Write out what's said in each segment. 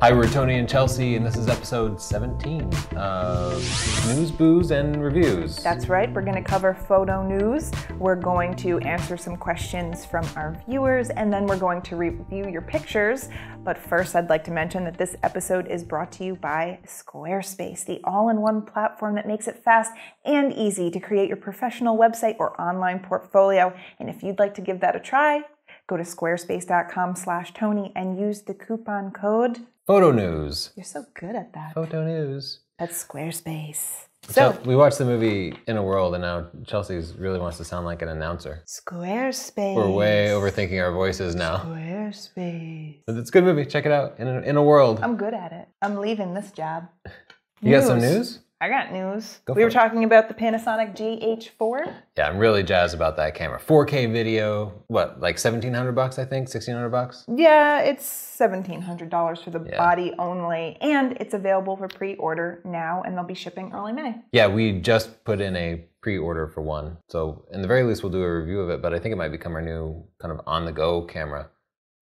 Hi, we're Tony and Chelsea, and this is episode 17 of News, Booze, and Reviews. That's right, we're gonna cover photo news, we're going to answer some questions from our viewers, and then we're going to review your pictures. But first, I'd like to mention that this episode is brought to you by Squarespace, the all-in-one platform that makes it fast and easy to create your professional website or online portfolio. And if you'd like to give that a try, go to squarespace.com/Tony and use the coupon code Photo News. You're so good at that. Photo News. That's Squarespace. So we watched the movie In a World, and now Chelsea really wants to sound like an announcer. Squarespace. We're way overthinking our voices now. Squarespace. But it's a good movie. Check it out. In a World. I'm good at it. I'm leaving this job. You got some news? I got news. We were talking about the Panasonic GH4. Yeah, I'm really jazzed about that camera. 4K video, what, like $1,700 I think, $1,600? Yeah, it's $1,700 for the body only, and it's available for pre-order now, and they'll be shipping early May. Yeah, we just put in a pre-order for one, so in the very least we'll do a review of it, but I think it might become our new kind of on-the-go camera.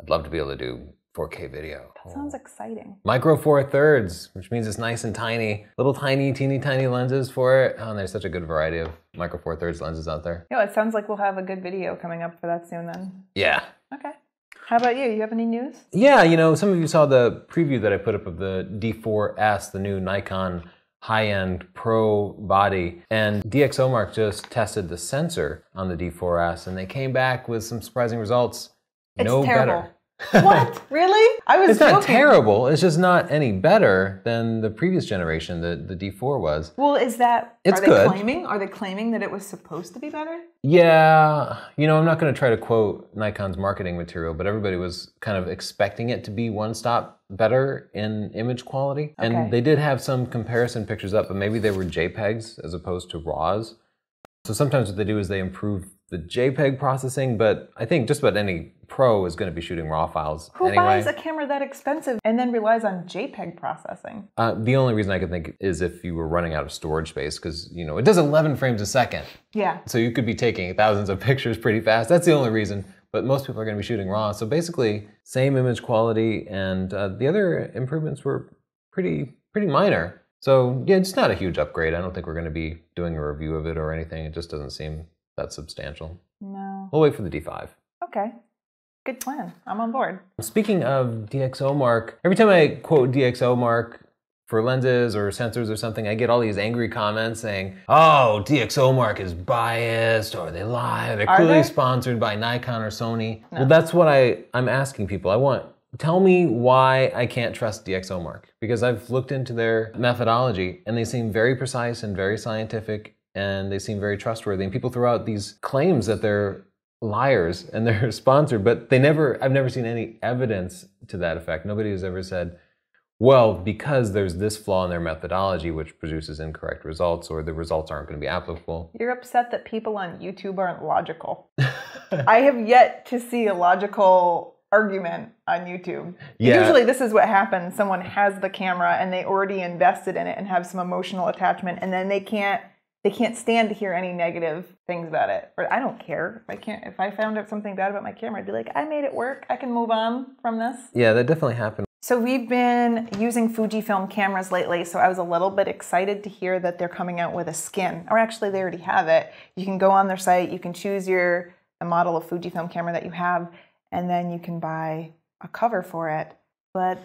I'd love to be able to do 4K video. That sounds exciting. Micro Four Thirds, which means it's nice and tiny. Little tiny, teeny tiny lenses for it. Oh, and there's such a good variety of Micro Four Thirds lenses out there. Yeah, it sounds like we'll have a good video coming up for that soon then. Yeah. Okay. How about you? You have any news? Yeah, you know, some of you saw the preview that I put up of the D4S, the new Nikon high-end pro body, and DxOMark just tested the sensor on the D4S, and they came back with some surprising results. It's no terrible. Better. What? Really? I was joking. It's not terrible. It's just not any better than the previous generation, the D4 was. Well, is that, it's good. Are they claiming that it was supposed to be better? Yeah. You know, I'm not going to try to quote Nikon's marketing material, but everybody was kind of expecting it to be one stop better in image quality. Okay. And they did have some comparison pictures up, but maybe they were JPEGs as opposed to RAWs. So sometimes what they do is they improve the JPEG processing, but I think just about any pro is going to be shooting RAW files anyway. Who buys a camera that expensive and then relies on JPEG processing? The only reason I could think is if you were running out of storage space, because, you know, it does 11 frames a second. Yeah. So you could be taking thousands of pictures pretty fast. That's the only reason. But most people are going to be shooting RAW. So basically, same image quality, and the other improvements were pretty minor. So yeah, it's not a huge upgrade. I don't think we're going to be doing a review of it or anything. It just doesn't seem that's substantial. No. We'll wait for the D5. Okay. Good plan. I'm on board. Speaking of DxOMark, every time I quote DxOMark for lenses or sensors or something, I get all these angry comments saying, oh, DxOMark is biased, or they lie, or they're clearly sponsored by Nikon or Sony. No. Well, that's what I'm asking people. Tell me why I can't trust DxOMark, because I've looked into their methodology, and they seem very precise and very scientific, and they seem very trustworthy, and people throw out these claims that they're liars and they're sponsored, but I've never seen any evidence to that effect. Nobody has ever said, well, because there's this flaw in their methodology which produces incorrect results, or the results aren't going to be applicable. You're upset that people on YouTube aren't logical. I have yet to see a logical argument on YouTube. Yeah. Usually this is what happens. Someone has the camera and they already invested in it and have some emotional attachment, and then they can't stand to hear any negative things about it. Or I don't care. If I found out something bad about my camera, I'd be like, I made it work. I can move on from this. Yeah, that definitely happened. So we've been using Fujifilm cameras lately, so I was a little bit excited to hear that they're coming out with a skin. Or actually, they already have it. You can go on their site, you can choose the model of Fujifilm camera that you have, and then you can buy a cover for it. But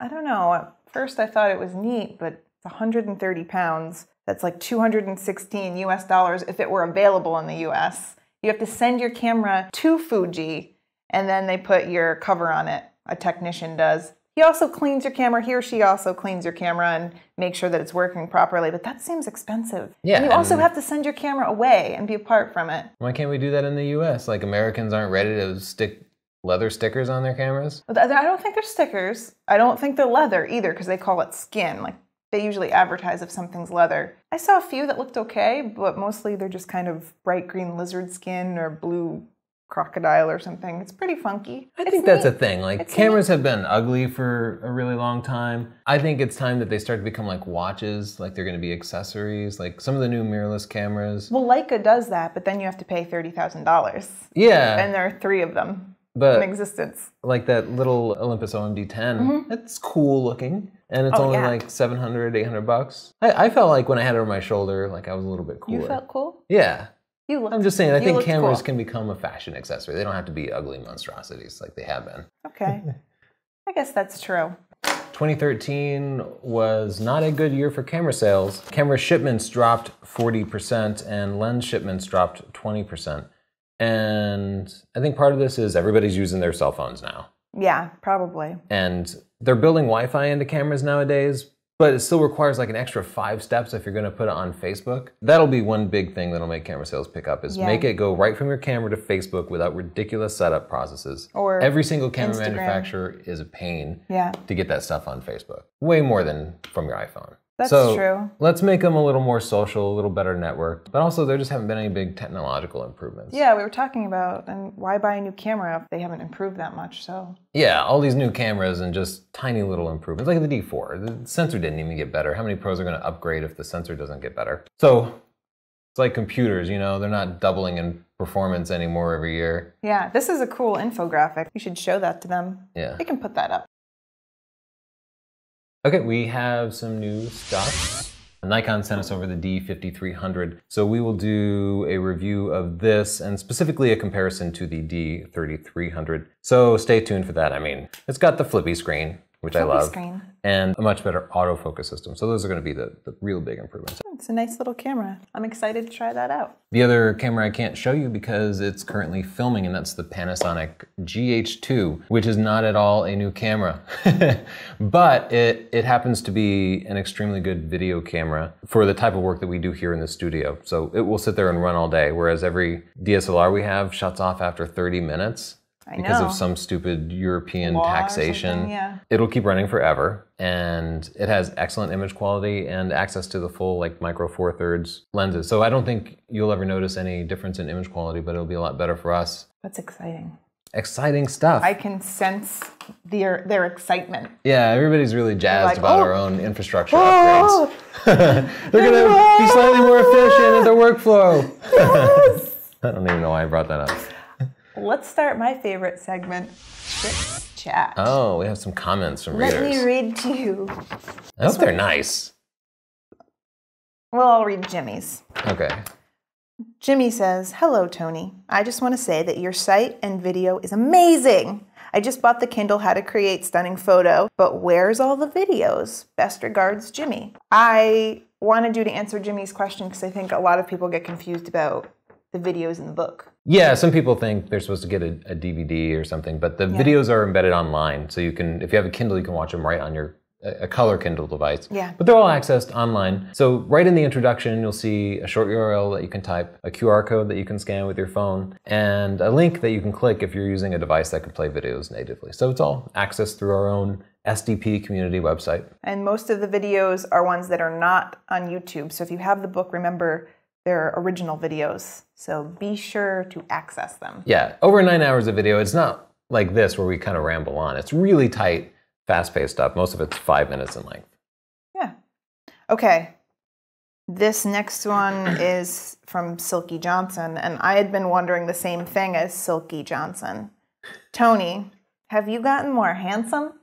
I don't know. At first I thought it was neat, but it's 130 pounds. That's like $216 if it were available in the US. You have to send your camera to Fuji, and then they put your cover on it. A technician does. He or she also cleans your camera and makes sure that it's working properly, but that seems expensive. Yeah, and you also have to send your camera away and be apart from it. Why can't we do that in the US? Like, Americans aren't ready to stick leather stickers on their cameras? I don't think they're stickers. I don't think they're leather either, because they call it skin. Like, they usually advertise if something's leather. I saw a few that looked okay, but mostly they're just kind of bright green lizard skin or blue crocodile or something. It's pretty funky. I think that's a thing. Like, cameras have been ugly for a really long time. I think it's time that they start to become like watches, like they're going to be accessories, like some of the new mirrorless cameras. Well, Leica does that, but then you have to pay $30,000. Yeah. And there are three of them. in existence. Like that little Olympus OM-D10, mm-hmm. It's cool looking. And it's only like 700, 800 bucks. I felt like when I had it over my shoulder, like I was a little bit cooler. You felt cool? Yeah. You looked, I'm just saying, I think cameras cool. can become a fashion accessory. They don't have to be ugly monstrosities like they have been. Okay. I guess that's true. 2013 was not a good year for camera sales. Camera shipments dropped 40% and lens shipments dropped 20%. And I think part of this is everybody's using their cell phones now. Yeah, probably. And they're building Wi-Fi into cameras nowadays, but it still requires like an extra 5 steps if you're gonna put it on Facebook. That'll be one big thing that'll make camera sales pick up is make it go right from your camera to Facebook without ridiculous setup processes. Or every single camera manufacturer is a pain to get that stuff on Facebook. Way more than from your iPhone. That's true. Let's make them a little more social, a little better networked. But also, there just haven't been any big technological improvements. Yeah, we were talking about, and why buy a new camera if they haven't improved that much, so. Yeah, all these new cameras and just tiny little improvements. Like the D4, the sensor didn't even get better. How many pros are gonna upgrade if the sensor doesn't get better? So, it's like computers, you know, they're not doubling in performance anymore every year. Yeah, this is a cool infographic. You should show that to them. Yeah. They can put that up. Okay, we have some new stuff. Nikon sent us over the D5300, so we will do a review of this and specifically a comparison to the D3300. So stay tuned for that. I mean, it's got the flippy screen, which I love, and a much better autofocus system. So those are gonna be the real big improvements. It's a nice little camera. I'm excited to try that out. The other camera I can't show you because it's currently filming, and that's the Panasonic GH2, which is not at all a new camera. But it happens to be an extremely good video camera for the type of work that we do here in the studio. So it will sit there and run all day, whereas every DSLR we have shuts off after 30 minutes. Because of some stupid European taxation. It'll keep running forever, and it has excellent image quality and access to the full like micro four-thirds lenses. So I don't think you'll ever notice any difference in image quality, but it'll be a lot better for us. That's exciting. Exciting stuff. I can sense their excitement. Yeah, everybody's really jazzed like, about our own infrastructure upgrades. They're gonna be slightly more efficient in their workflow. Yes. I don't even know why I brought that up. Let's start my favorite segment, Chit Chat. Oh, we have some comments from readers. Let me read to you. I hope they're nice. Well, I'll read Jimmy's. Okay. Jimmy says, hello, Tony. I just want to say that your site and video is amazing. I just bought the Kindle How to Create Stunning Photo, but where's all the videos? Best regards, Jimmy. I wanted you to answer Jimmy's question because I think a lot of people get confused about the videos in the book. Yeah, some people think they're supposed to get a DVD or something, but the videos are embedded online. So you can, if you have a Kindle, you can watch them right on your a color Kindle device. Yeah. But they're all accessed online. So right in the introduction, you'll see a short URL that you can type, a QR code that you can scan with your phone, and a link that you can click if you're using a device that can play videos natively. So it's all accessed through our own SDP community website. And most of the videos are ones that are not on YouTube. So if you have the book, remember, they're original videos, so be sure to access them. Yeah, over 9 hours of video. It's not like this where we kind of ramble on. It's really tight, fast-paced stuff. Most of it's 5 minutes in length. Yeah. Okay. This next one is from Silky Johnson, and I had been wondering the same thing as Silky Johnson. Tony, have you gotten more handsome?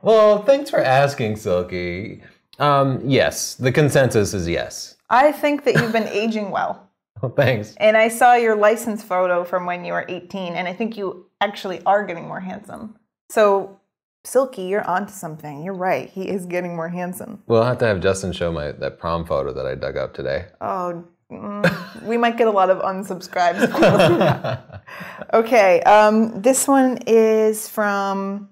Well, thanks for asking, Silky. Yes, the consensus is yes. I think that you've been aging well. Well, thanks. And I saw your license photo from when you were 18, and I think you actually are getting more handsome. So, Silky, you're onto something. You're right. He is getting more handsome. We'll have to have Justin show that prom photo that I dug up today. Oh, we might get a lot of unsubscribes. Okay, this one is from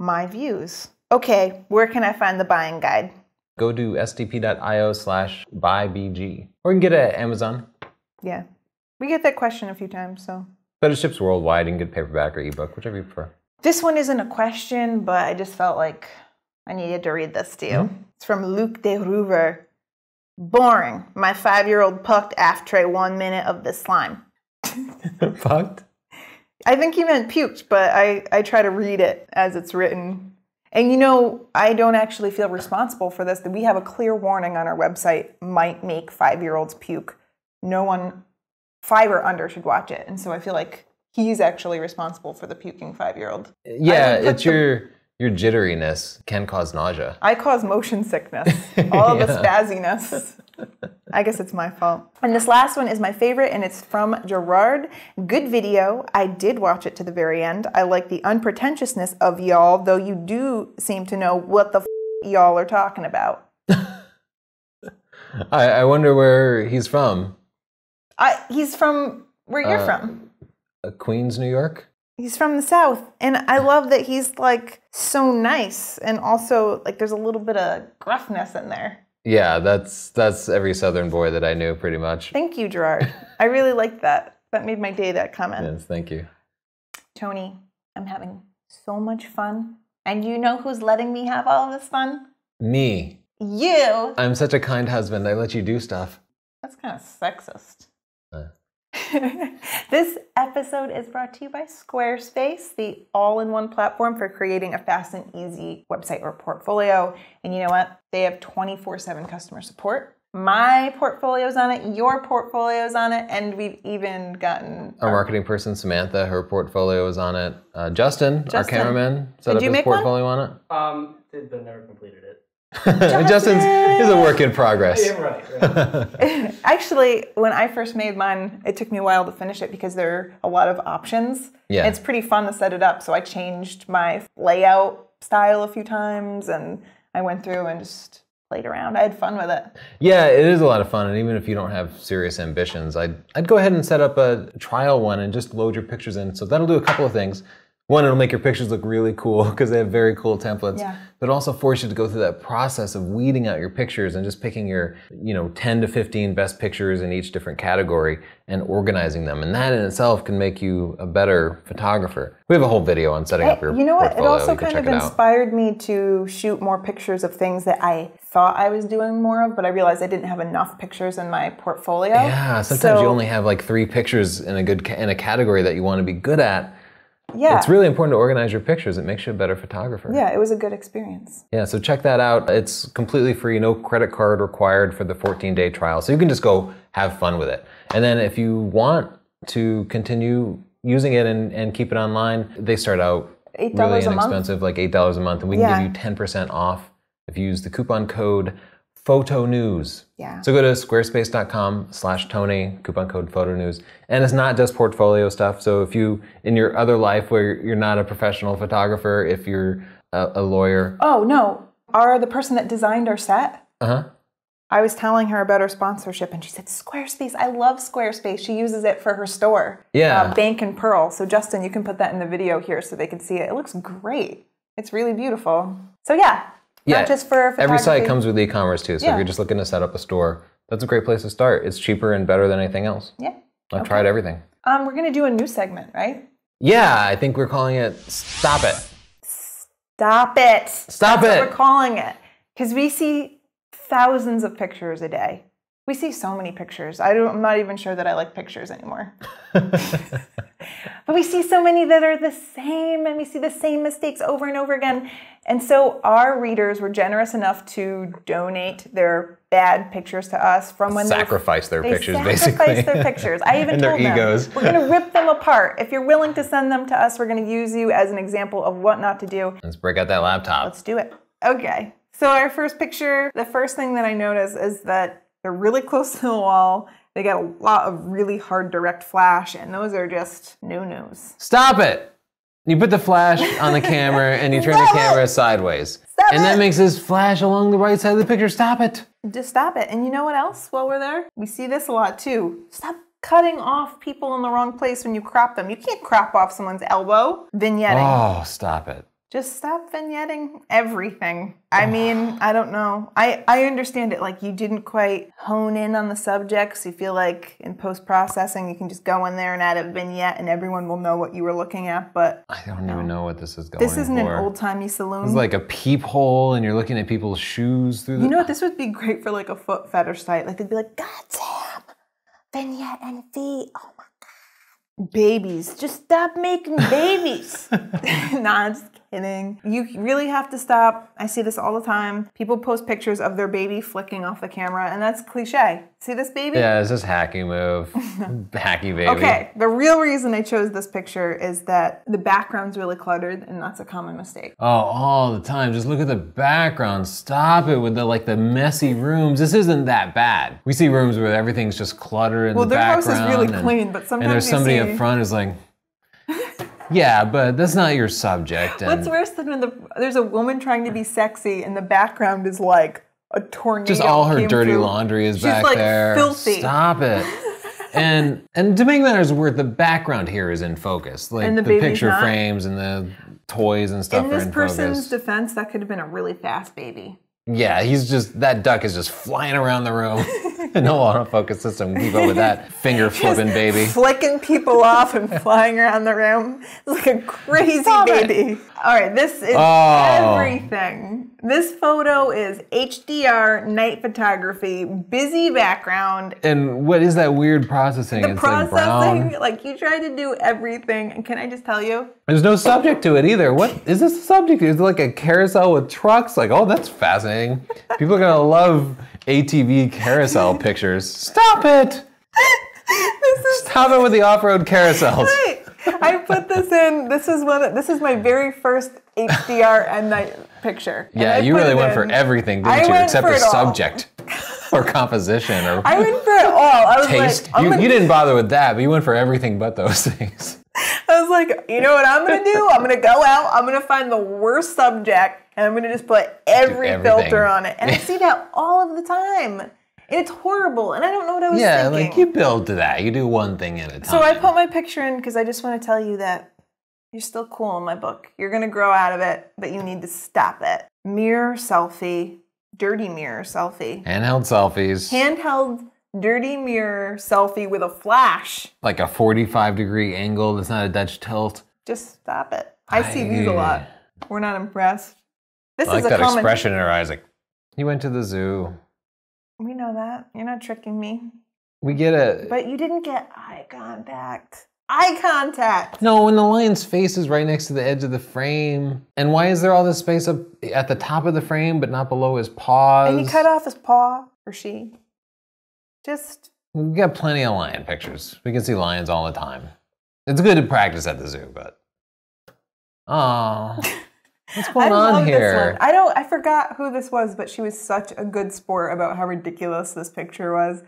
My Views. Okay, where can I find the buying guide? Go to sdp.io/buybg. Or you can get it at Amazon. Yeah. We get that question a few times, so. But it ships worldwide. You can get paperback or ebook, whichever you prefer. This one isn't a question, but I just felt like I needed to read this to you. Mm-hmm. It's from Luc de Rouver. Boring. My 5-year-old pucked after 1 minute of this slime. Pucked? I think he meant puked, but I try to read it as it's written. And you know, I don't actually feel responsible for this. We have a clear warning on our website, might make 5-year-olds puke. No one 5 or under should watch it. And so I feel like he's actually responsible for the puking 5-year-old. Yeah, it's your jitteriness can cause nausea. I cause motion sickness, all of the spazziness. I guess it's my fault. And this last one is my favorite, and it's from Gerard. Good video. I did watch it to the very end. I like the unpretentiousness of y'all, though you do seem to know what the f y'all are talking about. I wonder where he's from. He's from where you're from. Queens, New York? He's from the South, and I love that he's, like, so nice, and also, like, there's a little bit of gruffness in there. Yeah, that's every Southern boy that I knew, pretty much. Thank you, Gerard. I really liked that. That made my day, that comment. Yes, thank you. Tony, I'm having so much fun. And you know who's letting me have all this fun? Me. You. I'm such a kind husband. I let you do stuff. That's kind of sexist. This episode is brought to you by Squarespace, the all-in-one platform for creating a fast and easy website or portfolio. And you know what? They have 24/7 customer support. My portfolio's on it, your portfolio's on it, and we've even gotten... Our marketing person, Samantha, her portfolio is on it. Justin, our cameraman, set up his portfolio on it. But never completed it. Justin's is a work in progress. Yeah, right. Actually, when I first made mine, it took me a while to finish it because there are a lot of options. Yeah. It's pretty fun to set it up, so I changed my layout style a few times, and I went through and just played around. I had fun with it. Yeah, it is a lot of fun, and even if you don't have serious ambitions, I'd go ahead and set up a trial one and just load your pictures in. So that'll do a couple of things. One, it'll make your pictures look really cool because they have very cool templates, but also force you to go through that process of weeding out your pictures and just picking your, 10 to 15 best pictures in each different category and organizing them. And that in itself can make you a better photographer. We have a whole video on setting up your portfolio. You know what? It also kind of inspired me to shoot more pictures of things that I thought I was doing more of, but I realized I didn't have enough pictures in my portfolio. Yeah, sometimes you only have like 3 pictures in a category that you want to be good at. Yeah. It's really important to organize your pictures. It makes you a better photographer. Yeah, it was a good experience. Yeah, so check that out. It's completely free, no credit card required for the 14-day trial. So you can just go have fun with it. And then if you want to continue using it and keep it online, they start out really inexpensive, like $8 a month. And we can give you 10% off if you use the coupon code PHOTONEWS. Yeah. So go to squarespace.com/Tony, coupon code PHOTONEWS. And it's not just portfolio stuff. So if you, in your other life where you're not a professional photographer, if you're a lawyer. Oh, no. The person that designed our set. Uh-huh. I was telling her about her sponsorship, and she said, Squarespace, I love Squarespace. She uses it for her store. Yeah. Bank and Pearl. So Justin, you can put that in the video here so they can see it. It looks great. It's really beautiful. So yeah. Yeah, not just for every site comes with e-commerce too. So if you're just looking to set up a store, that's a great place to start. It's cheaper and better than anything else. Yeah. I've tried everything. We're going to do a new segment, right? Yeah, I think we're calling it Stop It. Stop It. Stop It. That's what we're calling it. Because we see thousands of pictures a day. We see so many pictures. I'm not even sure that I like pictures anymore. But we see so many that are the same, and we see the same mistakes over and over again. And so our readers were generous enough to donate their bad pictures to us from when they sacrificed their pictures, basically. I even told them, we're going to rip them apart. If you're willing to send them to us, we're going to use you as an example of what not to do. Let's break out that laptop. Let's do it. Okay. So our first picture, the first thing that I noticed is that they're really close to the wall. They got a lot of really hard direct flash, and those are just no-nos. Stop it! You put the flash on the camera, and you turn the camera sideways. Stop it! And that makes this flash along the right side of the picture. Stop it! Just stop it. And you know what else while we're there? We see this a lot, too. Stop cutting off people in the wrong place when you crop them. You can't crop off someone's elbow. Vignetting. Oh, stop it. Just stop vignetting everything. I mean, I don't know. I understand it. Like, you didn't quite hone in on the subjects. You feel like in post-processing, you can just go in there and add a vignette and everyone will know what you were looking at, but... I don't even know what this is going for. This isn't an old-timey saloon. It's like a peephole and you're looking at people's shoes through the... You know what? This would be great for, like, a foot fetish site. Like, they'd be like, God damn! Vignette and feet. Oh, my God. Babies. Just stop making babies. Nah, I'm just kidding. kidding. You really have to stop. I see this all the time. People post pictures of their baby flicking off the camera, and that's cliche. See this baby? Yeah, it's this hacky move. Hacky baby. Okay, the real reason I chose this picture is that the background's really cluttered, and that's a common mistake. Oh, all the time. Just look at the background. Stop it with the like the messy rooms. This isn't that bad. We see rooms where everything's just cluttered in the background. Well, their house is really clean, but sometimes there's somebody up front who's like, yeah, but that's not your subject. And what's worse than when there's a woman trying to be sexy and the background is like a tornado. Just all her dirty laundry is back there. She's like filthy. Stop it. And to make matters worse, the background here is in focus. Like the picture frames and the toys and stuff are in focus. In this person's defense, that could have been a really fast baby. Yeah, he's just, that duck is just flying around the room. No autofocus system can keep up with that finger flipping baby. Flicking people off and flying around the room. It's like a crazy baby. All right, this is everything. This photo is HDR, night photography, busy background. And what is that weird processing? The processing, like you try to do everything. And can I just tell you? There's no subject to it either. What is this subject? Is it like a carousel with trucks? Like, oh, that's fascinating. People are gonna love ATV carousel pictures. Stop it! Stop it with the off-road carousels. Wait, I put this in. This is my very first HDR and night picture. Yeah, you really went for everything, didn't you? Except the subject or composition or I went for it all. I was taste. Like, you didn't bother with that, but you went for everything but those things. I was like, you know what I'm gonna do? I'm gonna go out. I'm gonna find the worst subject. And I'm gonna just put every filter on it. And I see that all of the time. And it's horrible. And I don't know what I was thinking. Yeah, like you build to that. You do one thing at a time. So I put my picture in because I just want to tell you that you're still cool in my book. You're gonna grow out of it, but you need to stop it. Mirror selfie, dirty mirror selfie. Handheld selfies. Handheld dirty mirror selfie with a flash. Like a 45-degree angle that's not a Dutch tilt. Just stop it. I see these a lot. We're not impressed. This I like is that common expression in her eyes, like, you went to the zoo. We know that. You're not tricking me. We get it. But you didn't get eye contact. Eye contact! No, when the lion's face is right next to the edge of the frame. And why is there all this space up at the top of the frame, but not below his paws? And he cut off his paw, or she. Just... We've got plenty of lion pictures. We can see lions all the time. It's good to practice at the zoo, but... Aww. What's going on here? I forgot who this was, but she was such a good sport about how ridiculous this picture was.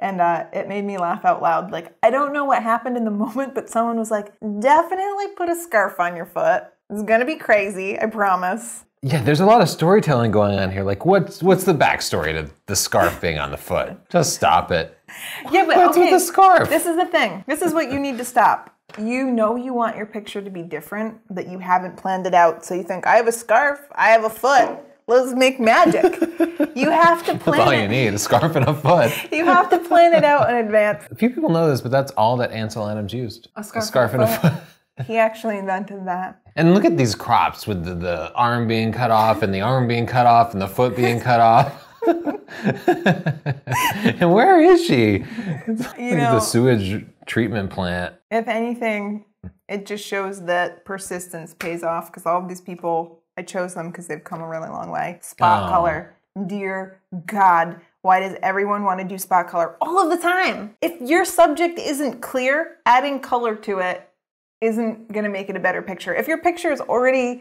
And it made me laugh out loud. Like, I don't know what happened in the moment, but someone was like, definitely put a scarf on your foot. It's gonna be crazy, I promise. Yeah, there's a lot of storytelling going on here. Like, what's the backstory to the scarf being on the foot? Just stop it. Yeah, but what's with the scarf? This is the thing. This is what you need to stop. You know you want your picture to be different, but you haven't planned it out. So you think, I have a scarf, I have a foot, let's make magic. You have to plan That's all you need, a scarf and a foot. You have to plan it out in advance. Few people know this, but that's all that Ansel Adams used. A scarf and a foot. He actually invented that. And look at these crops with the arm being cut off, and the arm being cut off, and the foot being cut off. And where is she? You know, the sewage treatment plant. If anything, it just shows that persistence pays off because all of these people, I chose them because they've come a really long way. Spot color. Dear God, why does everyone want to do spot color all of the time? If your subject isn't clear, adding color to it isn't going to make it a better picture. If your picture is already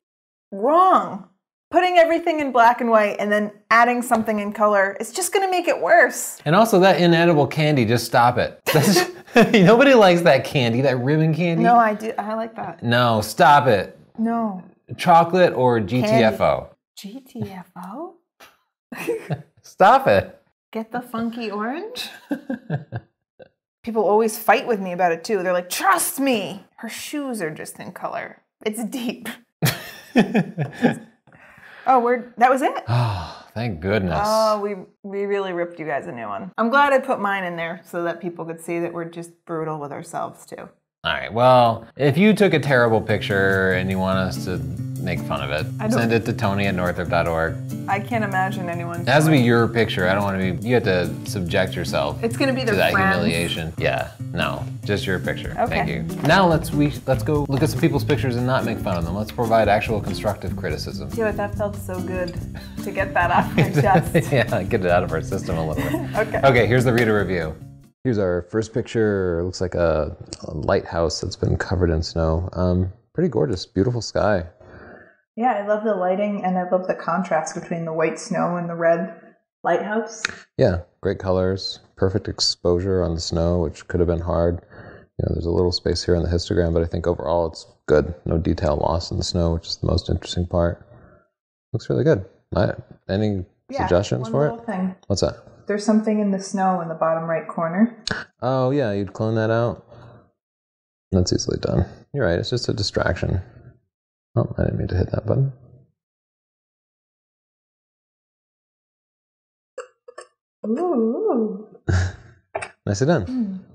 wrong, putting everything in black and white and then adding something in color, it's just gonna make it worse. And also that inedible candy, just stop it. Just, nobody likes that candy, that ribbon candy. No, I do, I like that. No, stop it. No. Chocolate or GTFO? Candy. GTFO? Stop it. Get the funky orange? People always fight with me about it too. They're like, trust me. Her shoes are just in color. It's deep. Oh, that was it? Oh, thank goodness. Oh, we really ripped you guys a new one. I'm glad I put mine in there so that people could see that we're just brutal with ourselves too. All right, well, if you took a terrible picture and you want us to make fun of it. Send it to Tony@northrop.org. I can't imagine anyone. It has to be your picture. I don't want to be, you have to subject yourself. It's going to be their friends. To that humiliation. Yeah, no, just your picture. Okay. Thank you. Now let's go look at some people's pictures and not make fun of them. Let's provide actual constructive criticism. You know what, that felt so good to get that off my chest. Yeah, get it out of our system a little bit. Okay. Okay, here's the reader review. Here's our first picture. It looks like a lighthouse that's been covered in snow. Pretty gorgeous, beautiful sky. Yeah, I love the lighting and I love the contrast between the white snow and the red lighthouse. Yeah, great colors, perfect exposure on the snow, which could have been hard. You know, there's a little space here on the histogram, but I think overall it's good. No detail lost in the snow, which is the most interesting part. Looks really good. Any suggestions for it? Thing. What's that? There's something in the snow in the bottom right corner. Oh, yeah, you'd clone that out. That's easily done. You're right, it's just a distraction. Oh, I didn't mean to hit that button. Ooh. Nicely done.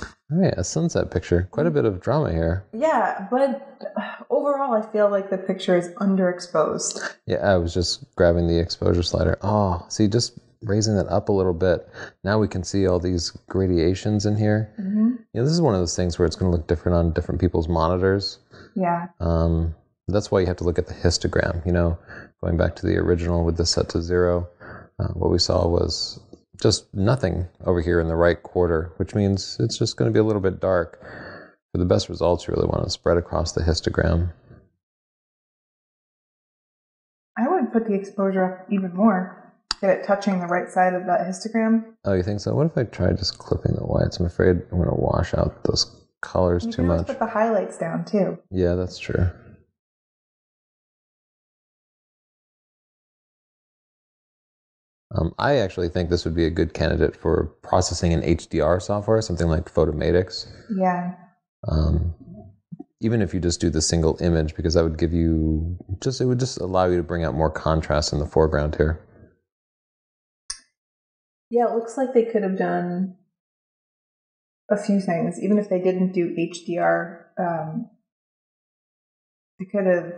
All right, a sunset picture. Quite a bit of drama here. Yeah, but overall I feel like the picture is underexposed. Yeah, I was just grabbing the exposure slider. Oh, see, just raising that up a little bit. Now we can see all these gradations in here. Mm-hmm. Yeah, this is one of those things where it's going to look different on different people's monitors. Yeah. That's why you have to look at the histogram, you know, going back to the original with this set to 0. What we saw was just nothing over here in the right quarter, which means it's just going to be a little bit dark. For the best results, you really want to spread across the histogram. I would put the exposure up even more. Get it touching the right side of that histogram. Oh, you think so? What if I try just clipping the whites? I'm afraid I'm going to wash out those colors too much. You can put the highlights down too. Yeah, that's true. I actually think this would be a good candidate for processing in HDR software, something like Photomatix. Yeah. Even if you just do the single image, because that would give you just, it would just allow you to bring out more contrast in the foreground here. Yeah, it looks like they could have done a few things. Even if they didn't do HDR, they could have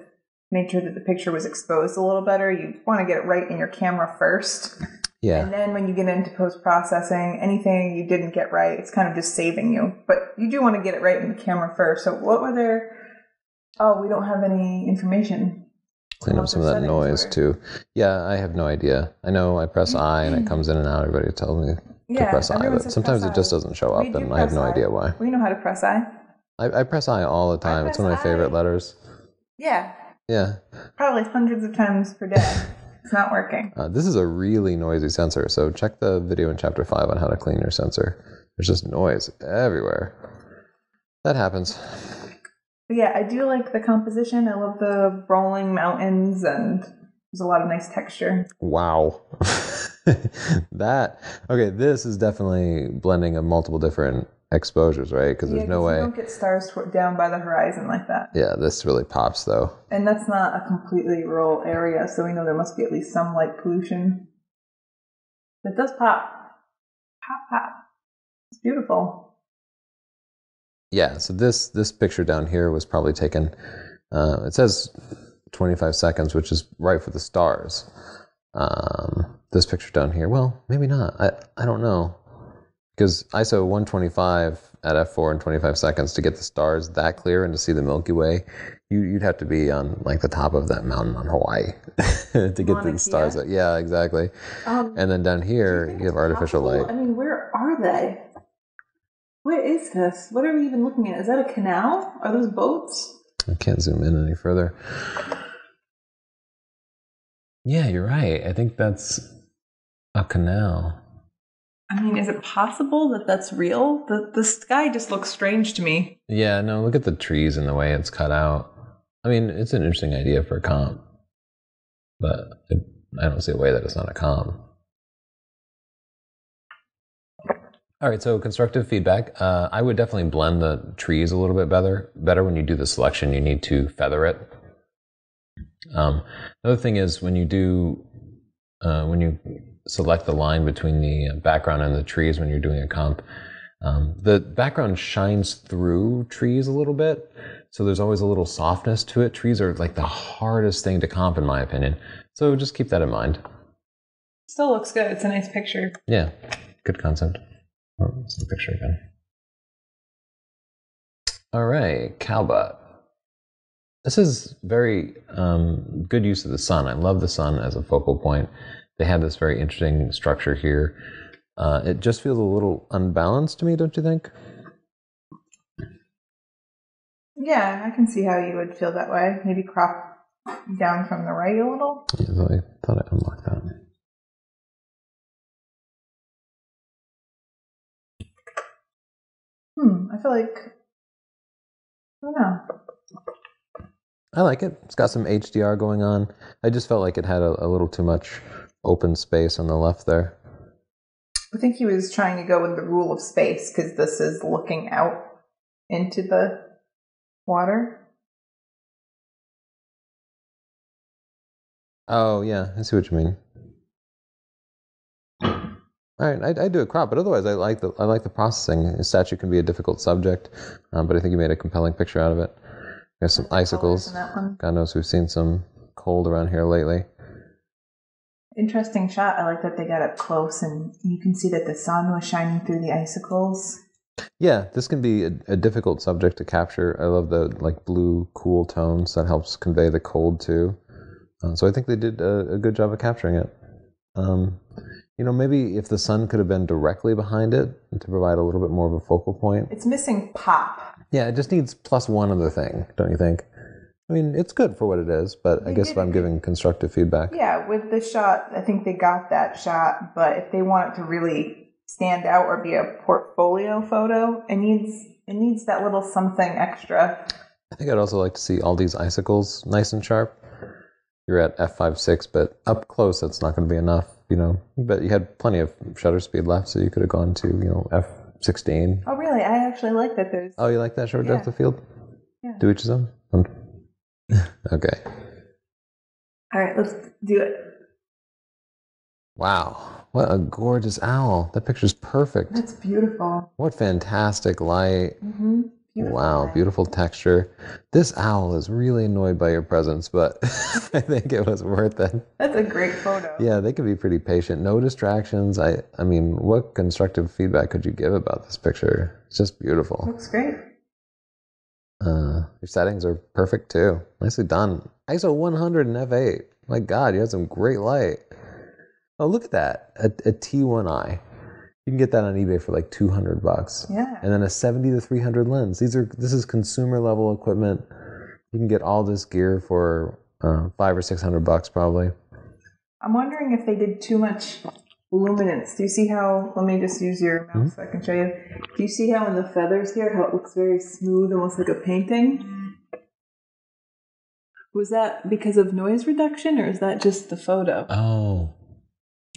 made sure that the picture was exposed a little better. You want to get it right in your camera first. Yeah. And then when you get into post-processing, anything you didn't get right, it's kind of just saving you. But you do want to get it right in the camera first. So what were their... Oh, we don't have any information. Clean up some of that noise too. Yeah, I have no idea. I know I press I and it comes in and out. Everybody tells me to press I, but sometimes it just doesn't show up and I have no idea why. We know how to press I. I press I all the time. It's one of my favorite letters. Yeah. Yeah. Probably hundreds of times per day. It's not working. This is a really noisy sensor, so check the video in Chapter 5 on how to clean your sensor. There's just noise everywhere. That happens. But yeah, I do like the composition. I love the rolling mountains and there's a lot of nice texture. Wow. Okay, this is definitely blending of multiple different exposures, right? Because there's no way. You don't get stars down by the horizon like that. Yeah, this really pops though. And that's not a completely rural area, so we know there must be at least some light pollution. But it does pop. Pop, pop. It's beautiful. Yeah, so this picture down here was probably taken, it says 25 seconds, which is right for the stars. This picture down here, well, maybe not. I don't know. Because ISO 125 at f4 and 25 seconds to get the stars that clear and to see the Milky Way, you'd have to be on like the top of that mountain on Hawaii to get the stars. Yeah, exactly. And then down here, you have artificial light. I mean, where are they? What is this? What are we even looking at? Is that a canal? Are those boats? I can't zoom in any further. Yeah, you're right. I think that's a canal. I mean, is it possible that that's real? The sky just looks strange to me. Yeah, no, look at the trees and the way it's cut out. I mean, it's an interesting idea for a comp, but I don't see a way that it's not a comp. All right, so constructive feedback. I would definitely blend the trees a little bit better when you do the selection. You need to feather it. Another thing is when you do, when you select the line between the background and the trees when you're doing a comp, the background shines through trees a little bit. so there's always a little softness to it. Trees are like the hardest thing to comp, in my opinion. So just keep that in mind. Still looks good. It's a nice picture. Yeah, good concept. Oh, let's see the picture again. All right, Calba. This is very good use of the sun. I love the sun as a focal point. They have this very interesting structure here. It just feels a little unbalanced to me, don't you think? Yeah, I can see how you would feel that way. Maybe crop down from the right a little. Yeah, I thought I unlocked that. I feel like, I don't know. I like it. It's got some HDR going on. I just felt like it had a little too much open space on the left there. I think he was trying to go with the rule of space because this is looking out into the water. Oh, yeah. I see what you mean. All right, I do a crop, but otherwise I like the processing. A statue can be a difficult subject, but I think you made a compelling picture out of it. There's some icicles. God knows we've seen some cold around here lately. Interesting shot. I like that they got up close and you can see that the sun was shining through the icicles. Yeah, this can be a difficult subject to capture. I love the like blue cool tones. That helps convey the cold too. So I think they did a good job of capturing it. You know, maybe if the sun could have been directly behind it to provide a little bit more of a focal point. It's missing pop. Yeah, it just needs plus one other thing, don't you think? I mean, it's good for what it is, but I guess if I'm giving constructive feedback. Yeah, with the shot, I think they got that shot, but if they want it to really stand out or be a portfolio photo, it needs that little something extra. I think I'd also like to see all these icicles nice and sharp. You're at f/5.6, but up close, that's not going to be enough, you know. But you had plenty of shutter speed left, so you could have gone to, you know, f/16. Oh, really? I actually like that. There's. Oh, you like that short depth of field? Yeah. Do each of them. Okay. All right, let's do it. Wow, what a gorgeous owl! That picture's perfect. That's beautiful. What fantastic light! Mm-hmm. Beautiful wow, beautiful texture. This owl is really annoyed by your presence, but I think it was worth it. That's a great photo. Yeah, they could be pretty patient. No distractions. I mean, what constructive feedback could you give about this picture? It's just beautiful. Looks great. Your settings are perfect too. Nicely done. ISO 100 and f/8. My God, you had some great light. Oh, look at that. A T1i. You can get that on eBay for like $200. Yeah. And then a 70-300 lens. This is consumer level equipment. You can get all this gear for $500 or $600 probably. I'm wondering if they did too much luminance. Do you see how? Let me just use your mouse so I can show you. Do you see how in the feathers here, how it looks very smooth, almost like a painting? Was that because of noise reduction, or is that just the photo? Oh.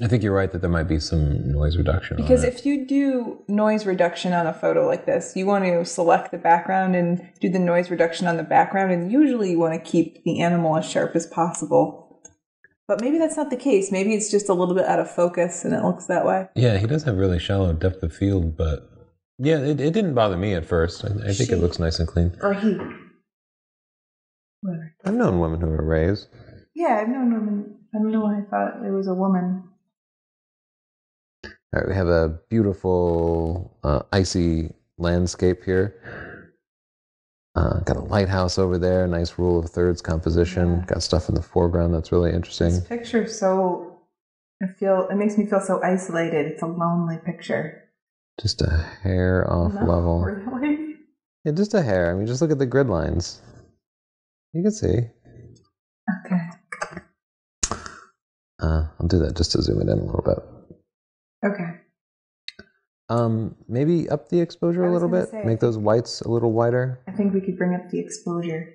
I think you're right that there might be some noise reduction. Because if you do noise reduction on a photo like this, you want to select the background and do the noise reduction on the background, and usually you want to keep the animal as sharp as possible. But maybe that's not the case. Maybe it's just a little bit out of focus and it looks that way. Yeah, he does have really shallow depth of field, but yeah, it didn't bother me at first. I think it looks nice and clean. Or he. Whatever. I've known women who were raised. Yeah, I've known women. I don't know why I thought it was a woman. All right, we have a beautiful icy landscape here. Got a lighthouse over there, nice rule of thirds composition. Yeah. Got stuff in the foreground that's really interesting. This picture it makes me feel so isolated. It's a lonely picture. Just a hair off level. Really? Yeah, just a hair. I mean, just look at the grid lines. You can see. Okay. I'll do that just to zoom it in a little bit. Okay. Maybe up the exposure a little bit. Make those whites a little wider. I think we could bring up the exposure.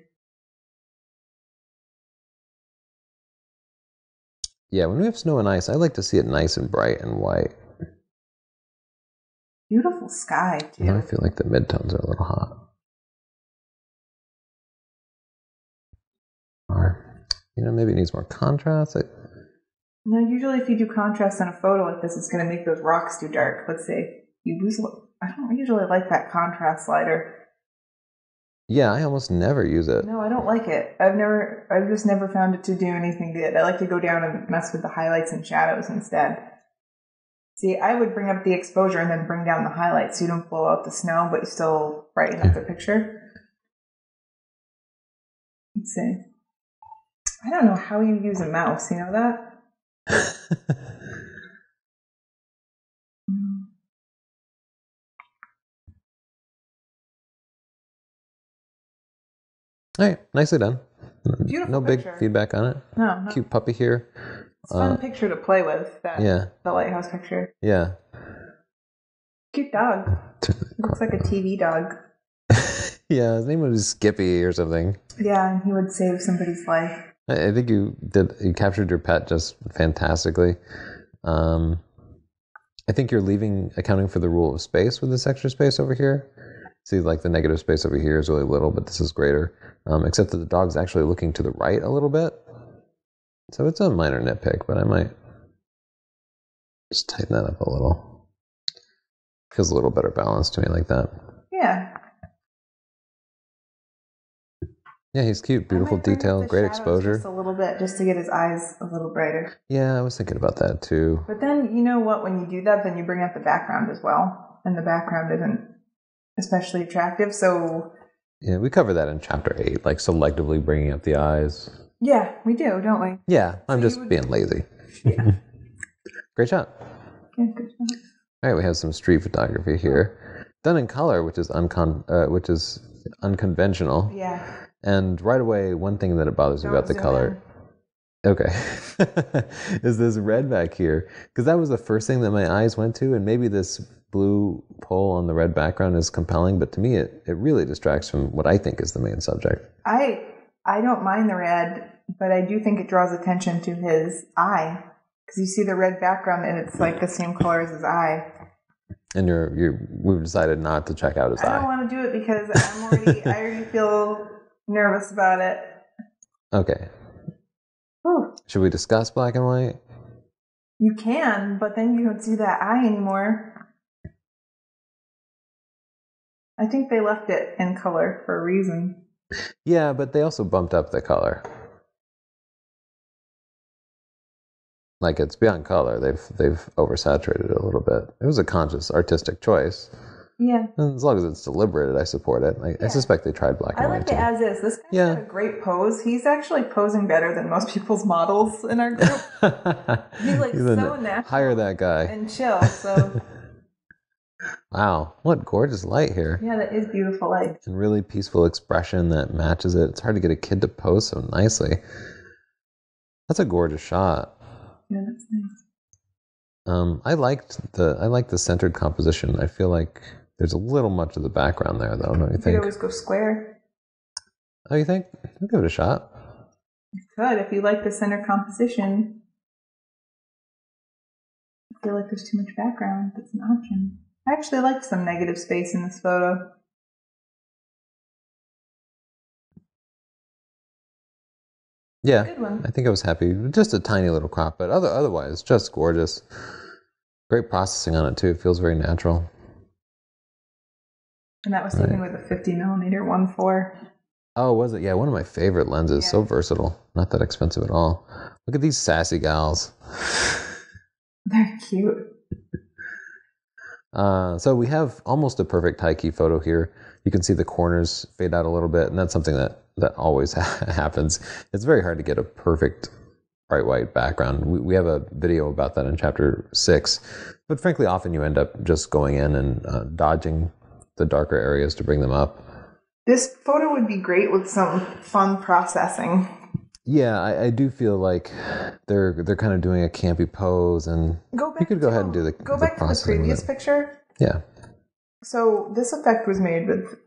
Yeah, when we have snow and ice, I like to see it nice and bright and white. Beautiful sky, too. And I feel like the midtones are a little hot. Or, you know, maybe it needs more contrast. No, usually if you do contrast on a photo like this, it's going to make those rocks too dark. Let's see. I don't usually like that contrast slider. Yeah, I almost never use it. No, I don't like it. I've just never found it to do anything good. I like to go down and mess with the highlights and shadows instead. See, I would bring up the exposure and then bring down the highlights so you don't blow out the snow, but you still brighten up the picture. Let's see. I don't know how you use a mouse, you know that? All right, nicely done. Beautiful. No big feedback on it. No, no. Cute puppy here. It's a fun picture to play with. The lighthouse picture. Yeah. Cute dog. Looks like a TV dog. Yeah, his name would be Skippy or something. Yeah, and he would save somebody's life. I think you did. You captured your pet just fantastically. I think you're accounting for the rule of space with this extra space over here. See, like the negative space over here is really little, but this is greater. Except that the dog's actually looking to the right a little bit. So it's a minor nitpick, but I might just tighten that up a little. Feels a little better balanced to me like that. Yeah. Yeah, he's cute. Beautiful detail, great exposure. Just a little bit, just to get his eyes a little brighter. Yeah, I was thinking about that too. But then, you know what? When you do that, then you bring out the background as well. And the background isn't especially attractive, so... Yeah, we cover that in Chapter 8, like selectively bringing up the eyes. Yeah, we do, don't we? Yeah, I'm just being lazy. Yeah. Great shot. Yeah, good shot. All right, we have some street photography here. Done in color, which is unconventional. Yeah. And right away, one thing that bothers me about the color... Okay. is this red back here. Because that was the first thing that my eyes went to, and maybe this blue pole on the red background is compelling, but to me it really distracts from what I think is the main subject. I don't mind the red, but I do think it draws attention to his eye. Because you see the red background, and it's like the same color as his eye. And we've decided not to check out his eye. I don't want to do it because I already feel nervous about it. Okay. Ooh. Should we discuss black and white? You can, but then you don't see that eye anymore. I think they left it in color for a reason. Yeah, but they also bumped up the color. Like, it's beyond color. They've oversaturated it a little bit. It was a conscious artistic choice. Yeah. And as long as it's deliberated, I support it. I suspect they tried black and white too. I like it as is. This guy's got a great pose. He's actually posing better than most people's models in our group. He's so natural. Hire that guy. And chill, so. Wow. What gorgeous light here. Yeah, that is beautiful light. And really peaceful expression that matches it. It's hard to get a kid to pose so nicely. That's a gorgeous shot. Yeah, that's nice. I liked the centered composition. I feel like... There's a little much of the background there, though, don't you think? You could always go square. Oh, you think? I'll give it a shot. You could, if you like the center composition. I feel like there's too much background. That's an option. I actually like some negative space in this photo. Yeah, good one. I think I was happy. Just a tiny little crop, but otherwise, just gorgeous. Great processing on it, too. It feels very natural. And that was something with a 50mm 1.4. Oh, was it? Yeah, one of my favorite lenses. Yeah. So versatile. Not that expensive at all. Look at these sassy gals. They're cute. So we have almost a perfect high-key photo here. You can see the corners fade out a little bit, and that's something that always happens. It's very hard to get a perfect bright white background. We have a video about that in Chapter 6. But frankly, often you end up just going in and dodging the darker areas to bring them up. This photo would be great with some fun processing. Yeah, I do feel like they're kind of doing a campy pose, and you could go ahead and do the go back to the previous picture. Yeah. So this effect was made with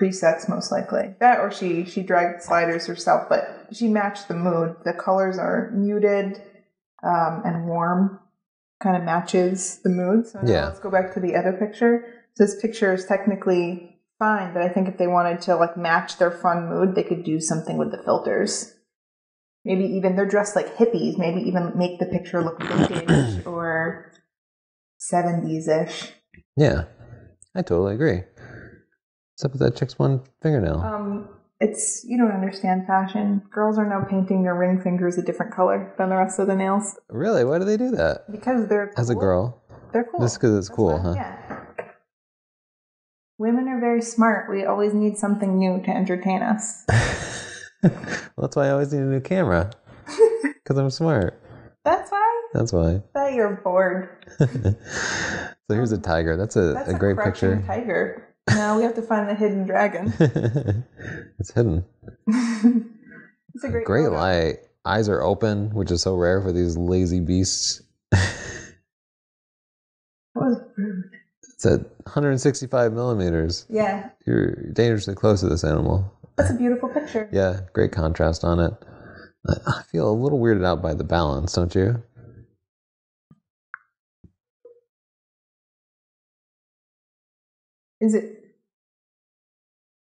presets, most likely. That, or she dragged sliders herself, but she matched the mood. The colors are muted and warm, kind of matches the mood. So now let's go back to the other picture. This picture is technically fine, but I think if they wanted to like match their fun mood, they could do something with the filters. Maybe even they're dressed like hippies. Maybe even make the picture look vintage or 70s-ish. Yeah, I totally agree. What's up with that chick's one fingernail? It's, you don't understand fashion. Girls are now painting their ring fingers a different color than the rest of the nails. Really? Why do they do that? Because they're cool. As a girl? They're cool. Just because it's cool, huh? Yeah. Women are very smart. We always need something new to entertain us. Well, that's why I always need a new camera. Because I'm smart. That's why? That's why. That you're bored. So here's a tiger. That's a great picture. Tiger. Now we have to find the hidden dragon. It's hidden. It's a great photo. Light. Eyes are open, which is so rare for these lazy beasts. That was rude. It's at 165 millimeters. Yeah. You're dangerously close to this animal. That's a beautiful picture. Yeah, great contrast on it. I feel a little weirded out by the balance, don't you? Is it?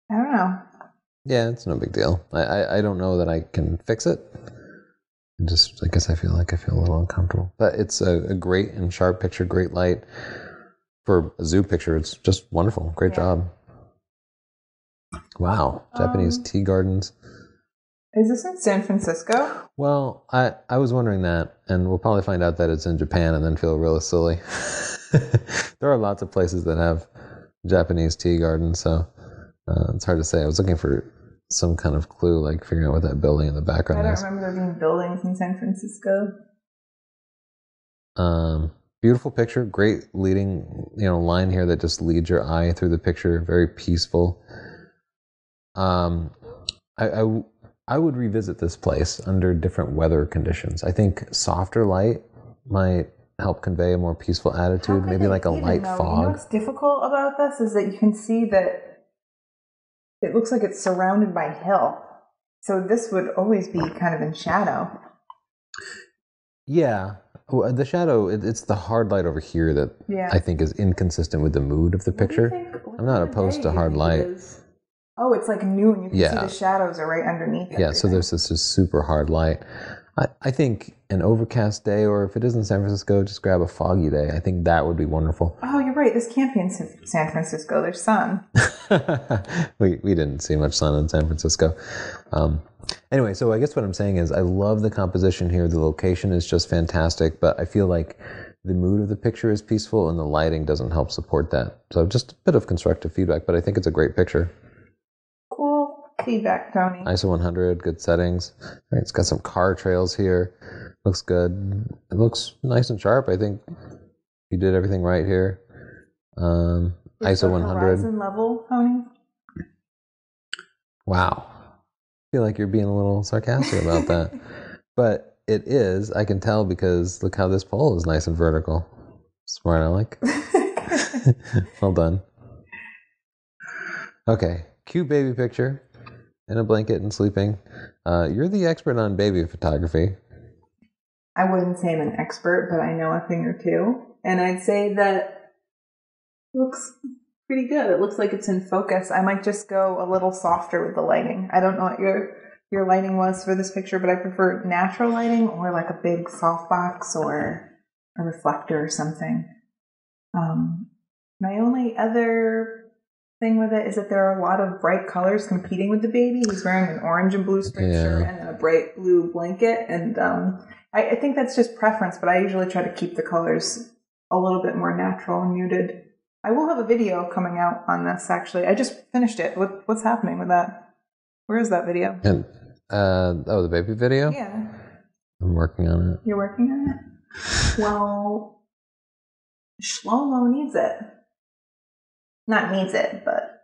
I don't know. Yeah, it's no big deal. I don't know that I can fix it. I guess I feel like I feel a little uncomfortable. But it's a great and sharp picture, great light. For a zoo picture, it's just wonderful. Great job. Wow. Japanese tea gardens. Is this in San Francisco? Well, I was wondering that, and we'll probably find out that it's in Japan and then feel really silly. There are lots of places that have Japanese tea gardens, so it's hard to say. I was looking for some kind of clue, like figuring out what that building in the background is. I don't remember there being buildings in San Francisco. Beautiful picture, great leading line here that just leads your eye through the picture. Very peaceful. I would revisit this place under different weather conditions. I think softer light might help convey a more peaceful attitude. Maybe like a light fog. You know what's difficult about this is that you can see that it looks like it's surrounded by hill. So this would always be kind of in shadow. Yeah. The shadow, it's the hard light over here that I think is inconsistent with the mood of the picture. I'm not opposed to hard light. Oh, it's like noon. You can see the shadows are right underneath it. Yeah, so there's this super hard light. I think an overcast day, or if it is in San Francisco, just grab a foggy day. I think that would be wonderful. Oh, you're right. This can't be in San Francisco. There's sun. We didn't see much sun in San Francisco. Anyway, so I guess what I'm saying is I love the composition here. The location is just fantastic, but I feel like the mood of the picture is peaceful and the lighting doesn't help support that. So just a bit of constructive feedback, but I think it's a great picture. Cool feedback, Tony. ISO 100, good settings. All right, it's got some car trails here. Looks good. It looks nice and sharp. I think you did everything right here. ISO 100. Horizon level, Tony? Wow. I feel like you're being a little sarcastic about that. But it is, I can tell, because look how this pole is nice and vertical. Smart, Alec. Well done. Okay, cute baby picture in a blanket and sleeping. You're the expert on baby photography. I wouldn't say I'm an expert, but I know a thing or two. And I'd say that looks pretty good. It looks like it's in focus. I might just go a little softer with the lighting. I don't know what your lighting was for this picture, but I prefer natural lighting or like a big softbox or a reflector or something. My only other thing with it is that there are a lot of bright colors competing with the baby. He's wearing an orange and blue striped shirt and a bright blue blanket. And I think that's just preference, but I usually try to keep the colors a little bit more natural and muted. I will have a video coming out on this, actually. I just finished it. What's happening with that? Where is that video? And, the baby video? Yeah. I'm working on it. You're working on it? Well, Shlomo needs it. Not needs it, but...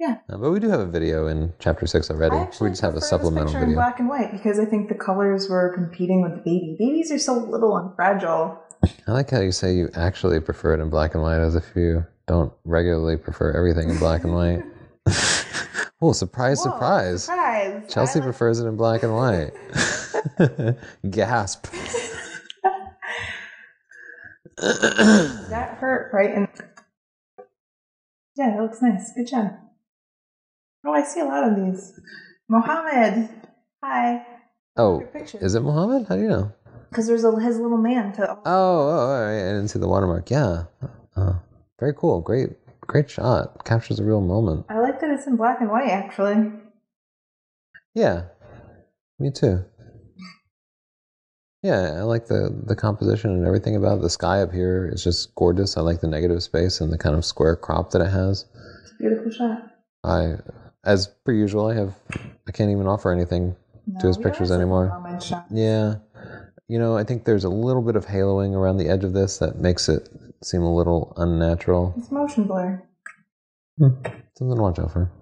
Yeah. But we do have a video in Chapter 6 already. We just have a supplemental video. In black and white, because I think the colors were competing with the baby. Babies are so little and fragile. I like how you say you actually prefer it in black and white, as if you don't regularly prefer everything in black and white. Oh, surprise. Chelsea prefers it in black and white. Gasp. That hurt, right? Yeah, that looks nice. Good job. Oh, I see a lot of these. Mohammed. Hi. Oh, is it Mohammed? How do you know? Because there's his little man. Oh, all right. I didn't see the watermark. Yeah. Very cool. Great Great shot. Captures a real moment. I like that it's in black and white, actually. Yeah. Me too. Yeah, I like the composition and everything about it. The sky up here is just gorgeous. I like the negative space and the kind of square crop that it has. It's a beautiful shot. As per usual, I can't even offer anything to his pictures anymore. Yeah. You know, I think there's a little bit of haloing around the edge of this that makes it seem a little unnatural. It's motion blur. Something to watch out for.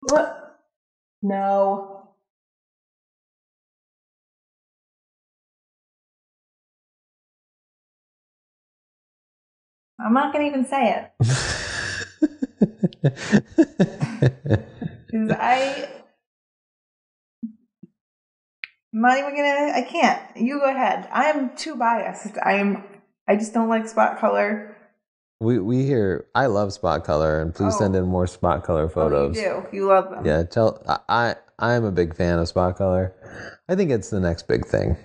What? No. I'm not going to even say it. Because I'm not even going to... I can't. You go ahead. I am too biased. I just don't like spot color. We hear... I love spot color, and please send in more spot color photos. Oh, you do. You love them. Yeah, I'm a big fan of spot color. I think it's the next big thing.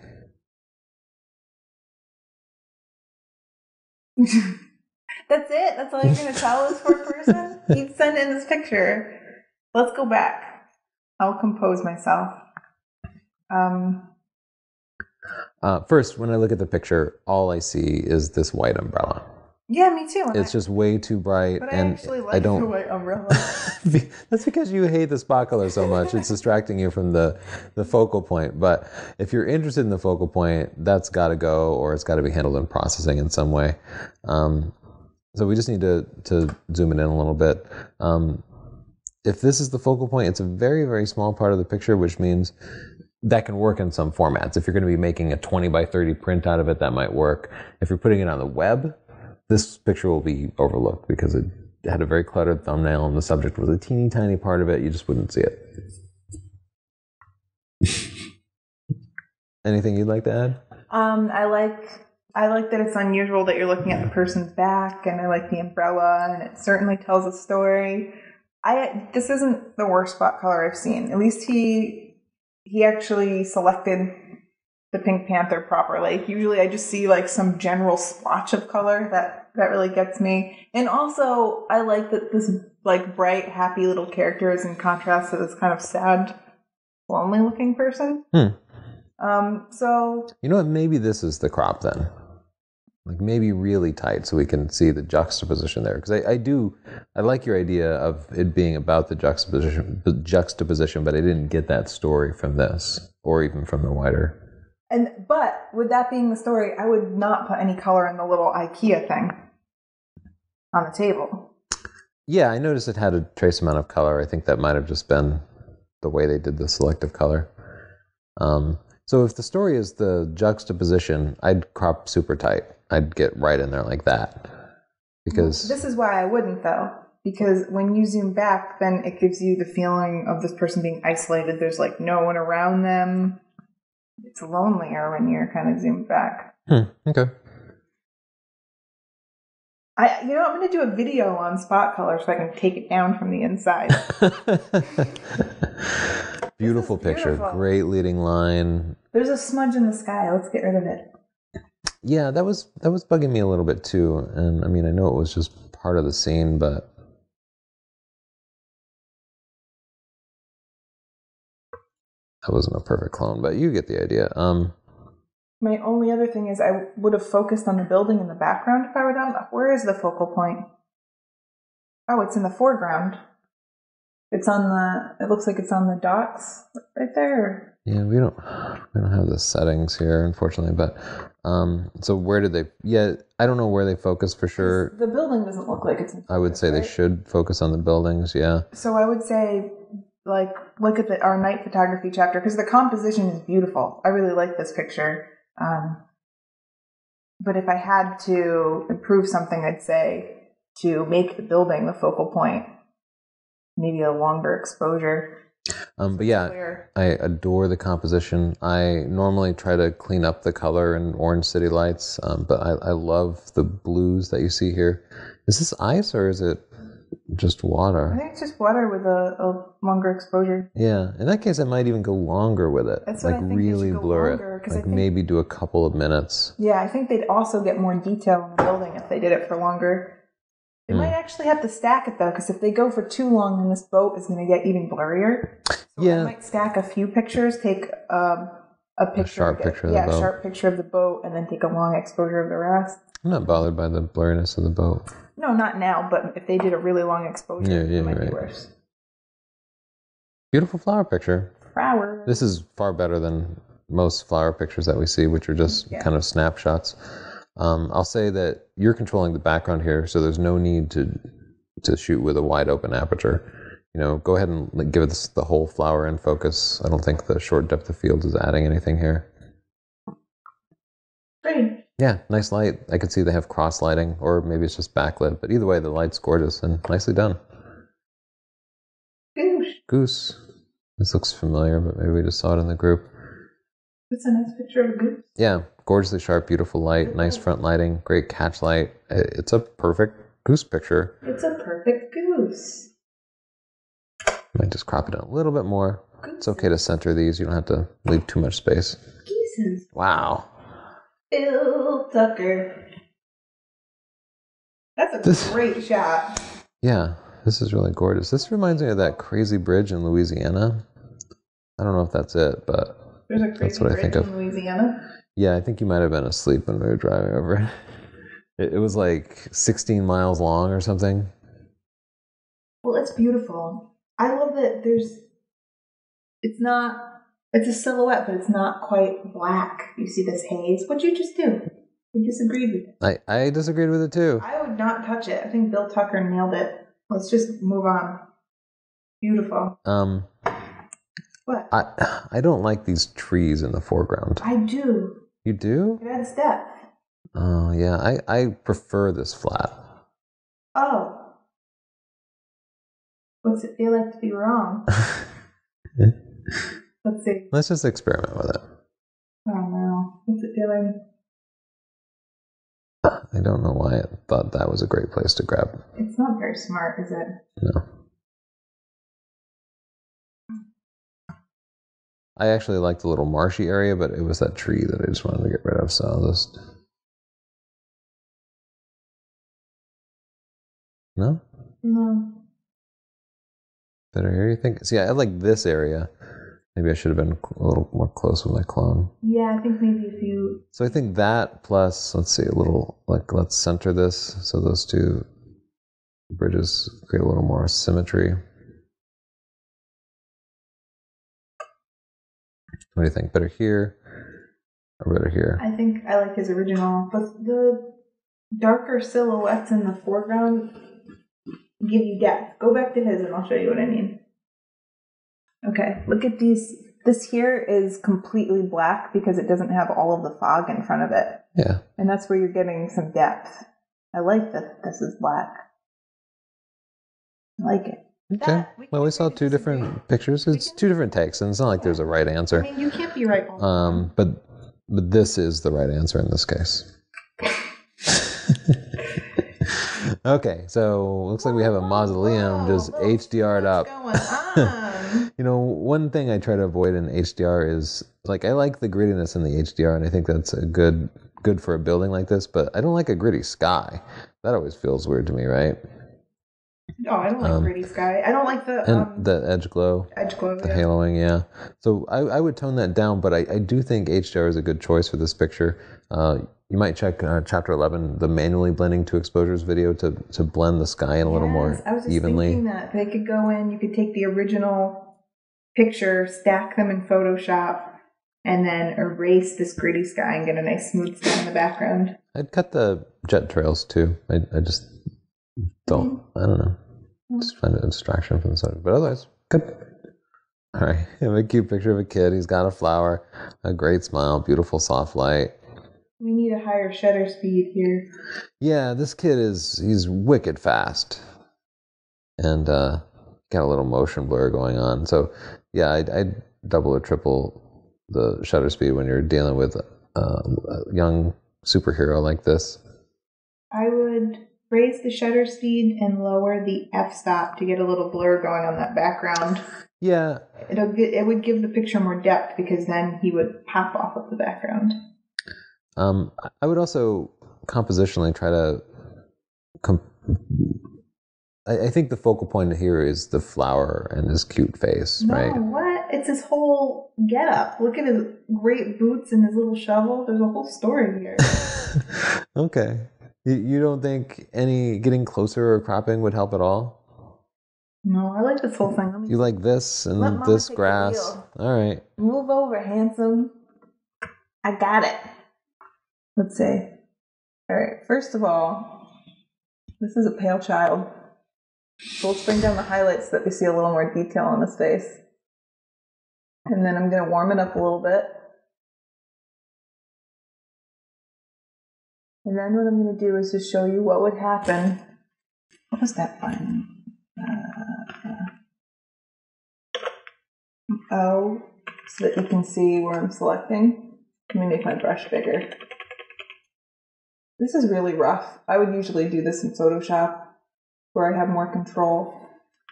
That's it? That's all you're going to tell us for a person? He'd send in this picture. Let's go back. I'll compose myself. First, when I look at the picture, all I see is this white umbrella. Yeah, me too. It's just way too bright. But and I actually like the white umbrella. That's because you hate the spot color so much. It's distracting you from the focal point. But if you're interested in the focal point, that's got to go, or it's got to be handled in processing in some way. So we just need to zoom it in a little bit. If this is the focal point, it's a very, very small part of the picture, which means that can work in some formats. If you're going to be making a 20 by 30 print out of it, that might work. If you're putting it on the web, this picture will be overlooked because it had a very cluttered thumbnail and the subject was a teeny tiny part of it. You just wouldn't see it. Anything you'd like to add? I like that it's unusual that you're looking at the person's back, and I like the umbrella, and it certainly tells a story. This isn't the worst spot color I've seen. At least he actually selected the Pink Panther properly. Usually I just see like some general splotch of color that really gets me. And also I like that this like bright, happy little character is in contrast to this kind of sad, lonely looking person. So you know what, maybe this is the crop then. Like maybe really tight so we can see the juxtaposition there. Because I like your idea of it being about the juxtaposition, but I didn't get that story from this or even from the wider. But with that being the story, I would not put any color in the little IKEA thing on the table. Yeah, I noticed it had a trace amount of color. I think that might have just been the way they did the selective color. So if the story is the juxtaposition, I'd crop super tight. I'd get right in there like that. Because this is why I wouldn't, though. Because when you zoom back, then it gives you the feeling of this person being isolated. There's, like, no one around them. It's lonelier when you're kind of zoomed back. Okay. I'm going to do a video on spot color so I can take it down from the inside. Beautiful picture. Beautiful. Great leading line. There's a smudge in the sky. Let's get rid of it. Yeah, that was bugging me a little bit too. And I mean, I know it was just part of the scene, but that wasn't a perfect clone, but you get the idea. My only other thing is I would have focused on the building in the background if I were down. Where is the focal point? Oh, it's in the foreground. It's on the... It looks like it's on the docks right there. Yeah, we don't have the settings here, unfortunately. But so where did they? Yeah, I don't know where they focus for sure. The building doesn't look like it's in focus, I would say, right? They should focus on the buildings. Yeah. So I would say, like, look at our night photography chapter, because the composition is beautiful. I really like this picture. But if I had to improve something, I'd say to make the building the focal point. Maybe a longer exposure. But yeah, clear. I adore the composition. I normally try to clean up the color in orange city lights, but I love the blues that you see here. Is this ice or is it just water? I think it's just water with a longer exposure. Yeah, in that case, I might even go longer with it. That's like what I think. Really blur longer, it. Like maybe do a couple of minutes. Yeah, I think they'd also get more detail in the building if they did it for longer. They might actually have to stack it, though, because if they go for too long, then this boat is going to get even blurrier. So yeah. I might stack a few pictures, take a sharp picture of the boat, and then take a long exposure of the rest. I'm not bothered by the blurriness of the boat. No, not now, but if they did a really long exposure, it might be worse. Beautiful flower picture. Flower. This is far better than most flower pictures that we see, which are just kind of snapshots. I'll say that you're controlling the background here, so there's no need to shoot with a wide open aperture. You know, go ahead and give us the whole flower in focus. I don't think the short depth of field is adding anything here. Pretty. Yeah, nice light. I could see they have cross lighting, or maybe it's just backlit. But either way, the light's gorgeous and nicely done. Goose. This looks familiar, but maybe we just saw it in the group. That's a nice picture of a goose. Yeah, gorgeously sharp, beautiful light, nice front lighting, great catch light. It's a perfect goose picture. It's a perfect goose. Might just crop it out a little bit more. Goose. It's okay to center these. You don't have to leave too much space. Geeses. Wow. Bill Tucker. That's a great shot. Yeah, this is really gorgeous. This reminds me of that crazy bridge in Louisiana. I don't know if that's it, but there's a crazy bridge in Louisiana? Yeah, I think you might have been asleep when we were driving over it. It was like 16 miles long or something. Well, it's beautiful. I love that it's a silhouette, but it's not quite black. You see this haze. What'd you just do? You disagreed with it. I disagreed with it too. I would not touch it. I think Bill Tucker nailed it. Let's just move on. Beautiful. What? I don't like these trees in the foreground. I do. You do? It adds depth. Oh, yeah. I prefer this flat. Oh. What's it feel like to be wrong? Let's see. Let's just experiment with it. I don't know. What's it doing? I don't know why I thought that was a great place to grab. It's not very smart, is it? No. I actually liked the little marshy area, but it was that tree that I just wanted to get rid of, so I'll just... No? No. Better area, you think? See, I like this area. Maybe I should have been a little more close with my clone. Yeah, I think maybe if you... So I think that plus, let's see, a little, like, let's center this. So those two bridges create a little more symmetry. What do you think? Better here or better here? I think I like his original. But the darker silhouettes in the foreground give you depth. Go back to his and I'll show you what I mean. Okay, look at these. This here is completely black because it doesn't have all of the fog in front of it. Yeah. And that's where you're getting some depth. I like that this is black. I like it. Okay. We saw two different pictures. It's two different takes, and it's not like there's a right answer. I mean, you can't be right all the time. But this is the right answer in this case. Okay, so looks like we have a mausoleum just HDR'd up. What's going on? You know, one thing I try to avoid in HDR is, like, I like the grittiness in the HDR, and I think that's a good for a building like this, but I don't like a gritty sky. That always feels weird to me, right? No, I don't like gritty sky. I don't like the edge glow. Edge glow, the haloing, yeah. So I would tone that down, but I do think HDR is a good choice for this picture. You might check Chapter 11, the manually blending two exposures video to blend the sky in a little more evenly. I was just thinking that. They could go in, you could take the original picture, stack them in Photoshop, and then erase this gritty sky and get a nice smooth sky in the background. I'd cut the jet trails too. I just don't, I don't know. Just find a distraction from the subject. But otherwise, good. All right, I have a cute picture of a kid. He's got a flower, a great smile, beautiful soft light. We need a higher shutter speed here. Yeah, this kid he's wicked fast. And got a little motion blur going on. So, yeah, I'd double or triple the shutter speed when you're dealing with a young superhero like this. I would... raise the shutter speed and lower the f-stop to get a little blur going on that background. Yeah. It would give the picture more depth because then he would pop off of the background. I would also compositionally try to I think the focal point here is the flower and his cute face, right? No, what? It's his whole getup. Look at his great boots and his little shovel. There's a whole story here. Okay. You don't think any getting closer or cropping would help at all? No, I like this whole thing. You like this and this grass. All right. Move over, handsome. I got it. Let's see. All right. First of all, this is a pale child. So let's bring down the highlights so that we see a little more detail on his face. And then I'm going to warm it up a little bit. And then what I'm going to do is just show you what would happen. What was that button? Oh, so that you can see where I'm selecting. Let me make my brush bigger. This is really rough. I would usually do this in Photoshop where I have more control.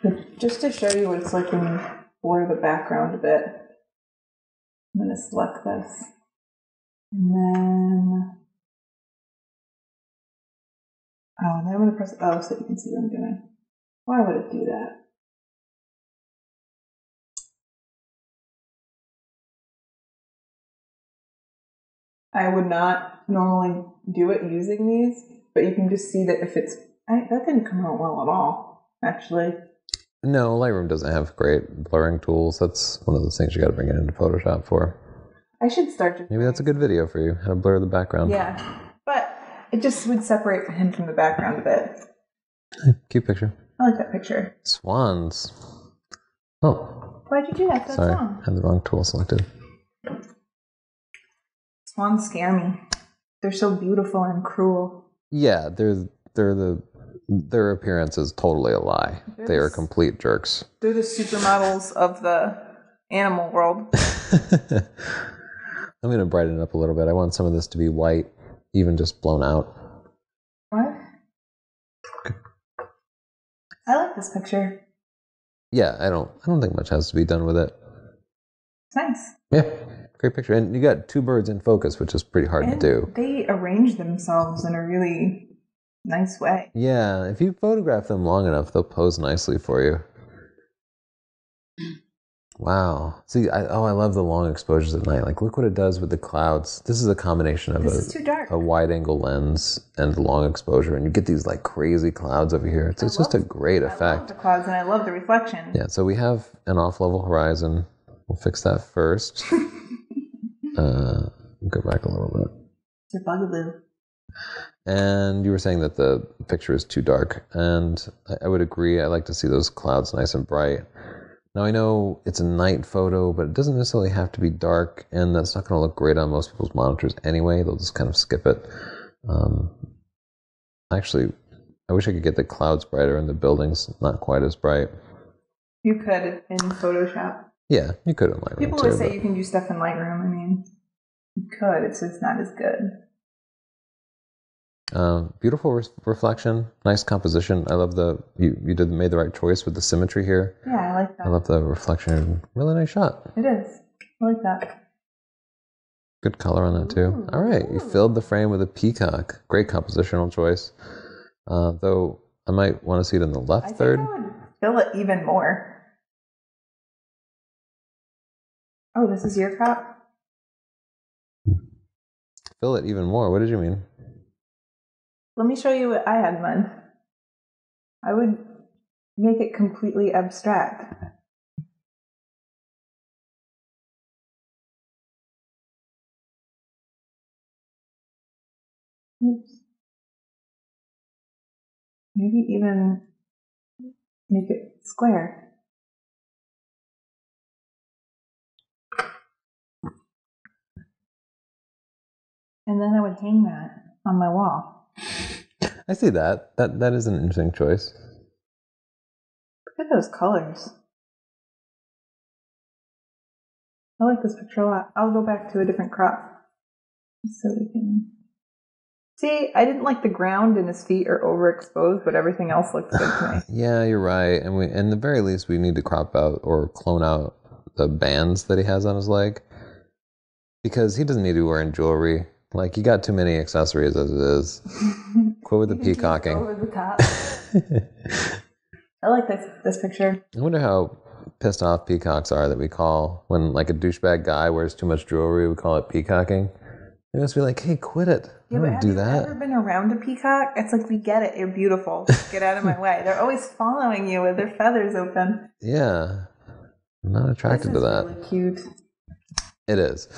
But just to show you what it's like when you blur the background a bit, I'm going to select this. And then... oh, and then I'm going to press O so you can see what I'm doing. Why would it do that? I would not normally do it using these, but you can just see that if it's... that didn't come out well at all, actually. No, Lightroom doesn't have great blurring tools. That's one of those things you got to bring it into Photoshop for. I should start to... maybe that's a good video for you, how to blur the background. Yeah, but it just would separate him from the background a bit. Cute picture. I like that picture. Swans. Oh. Why'd you do that? That's sorry, I had the wrong tool selected. Swans scare me. They're so beautiful and cruel. Yeah, their appearance is totally a lie. They are complete jerks. They're the supermodels of the animal world. I'm going to brighten it up a little bit. I want some of this to be white, even just blown out. What? I like this picture. Yeah, I don't think much has to be done with it. It's nice. Yeah. Great picture. And you got two birds in focus, which is pretty hard to do. They arrange themselves in a really nice way. Yeah. If you photograph them long enough, they'll pose nicely for you. Wow. See, I love the long exposures at night. Like, look what it does with the clouds. This is a combination of a wide-angle lens and long exposure. And you get these, like, crazy clouds over here. It's just a great effect. I love the clouds, and I love the reflection. Yeah. So we have an off-level horizon. We'll fix that first. Go back a little bit. Your bugaboo. And you were saying that the picture is too dark, and I would agree. I like to see those clouds nice and bright. Now I know it's a night photo, but it doesn't necessarily have to be dark, and that's not going to look great on most people's monitors anyway. They'll just kind of skip it. Actually, I wish I could get the clouds brighter and the buildings not quite as bright. You could in Photoshop. Yeah, you could in Lightroom. People always say you can do stuff in Lightroom. I mean, you could. It's just not as good. Beautiful reflection, nice composition. I love the you made the right choice with the symmetry here. Yeah, I like that. I love the reflection. Really nice shot. It is. I like that. Good color on that too. Ooh. All right, you filled the frame with a peacock. Great compositional choice. Though I might want to see it in the left third. I think I would fill it even more. Oh, this is your crop? Fill it even more. What did you mean? Let me show you what I had in mind. I would make it completely abstract. Oops. Maybe even make it square. And then I would hang that on my wall. I see that. That is an interesting choice. Look at those colors. I like this picture a lot. I'll go back to a different crop. So we can... see, I didn't like the ground and his feet are overexposed, but everything else looks good to me. Yeah, you're right. And in the very least, we need to crop out or clone out the bands that he has on his leg. Because he doesn't need to be wearing jewelry. Like, you got too many accessories as it is. Quit with the peacocking. Over the top. I like this picture. I wonder how pissed off peacocks are that we call, when like a douchebag guy wears too much jewelry, we call it peacocking. They must be like, hey, quit it. Yeah, but have you ever been around a peacock? It's like, we get it. You're beautiful. Get out of my way. They're always following you with their feathers open. Yeah. I'm not attracted to that. Really cute. It is.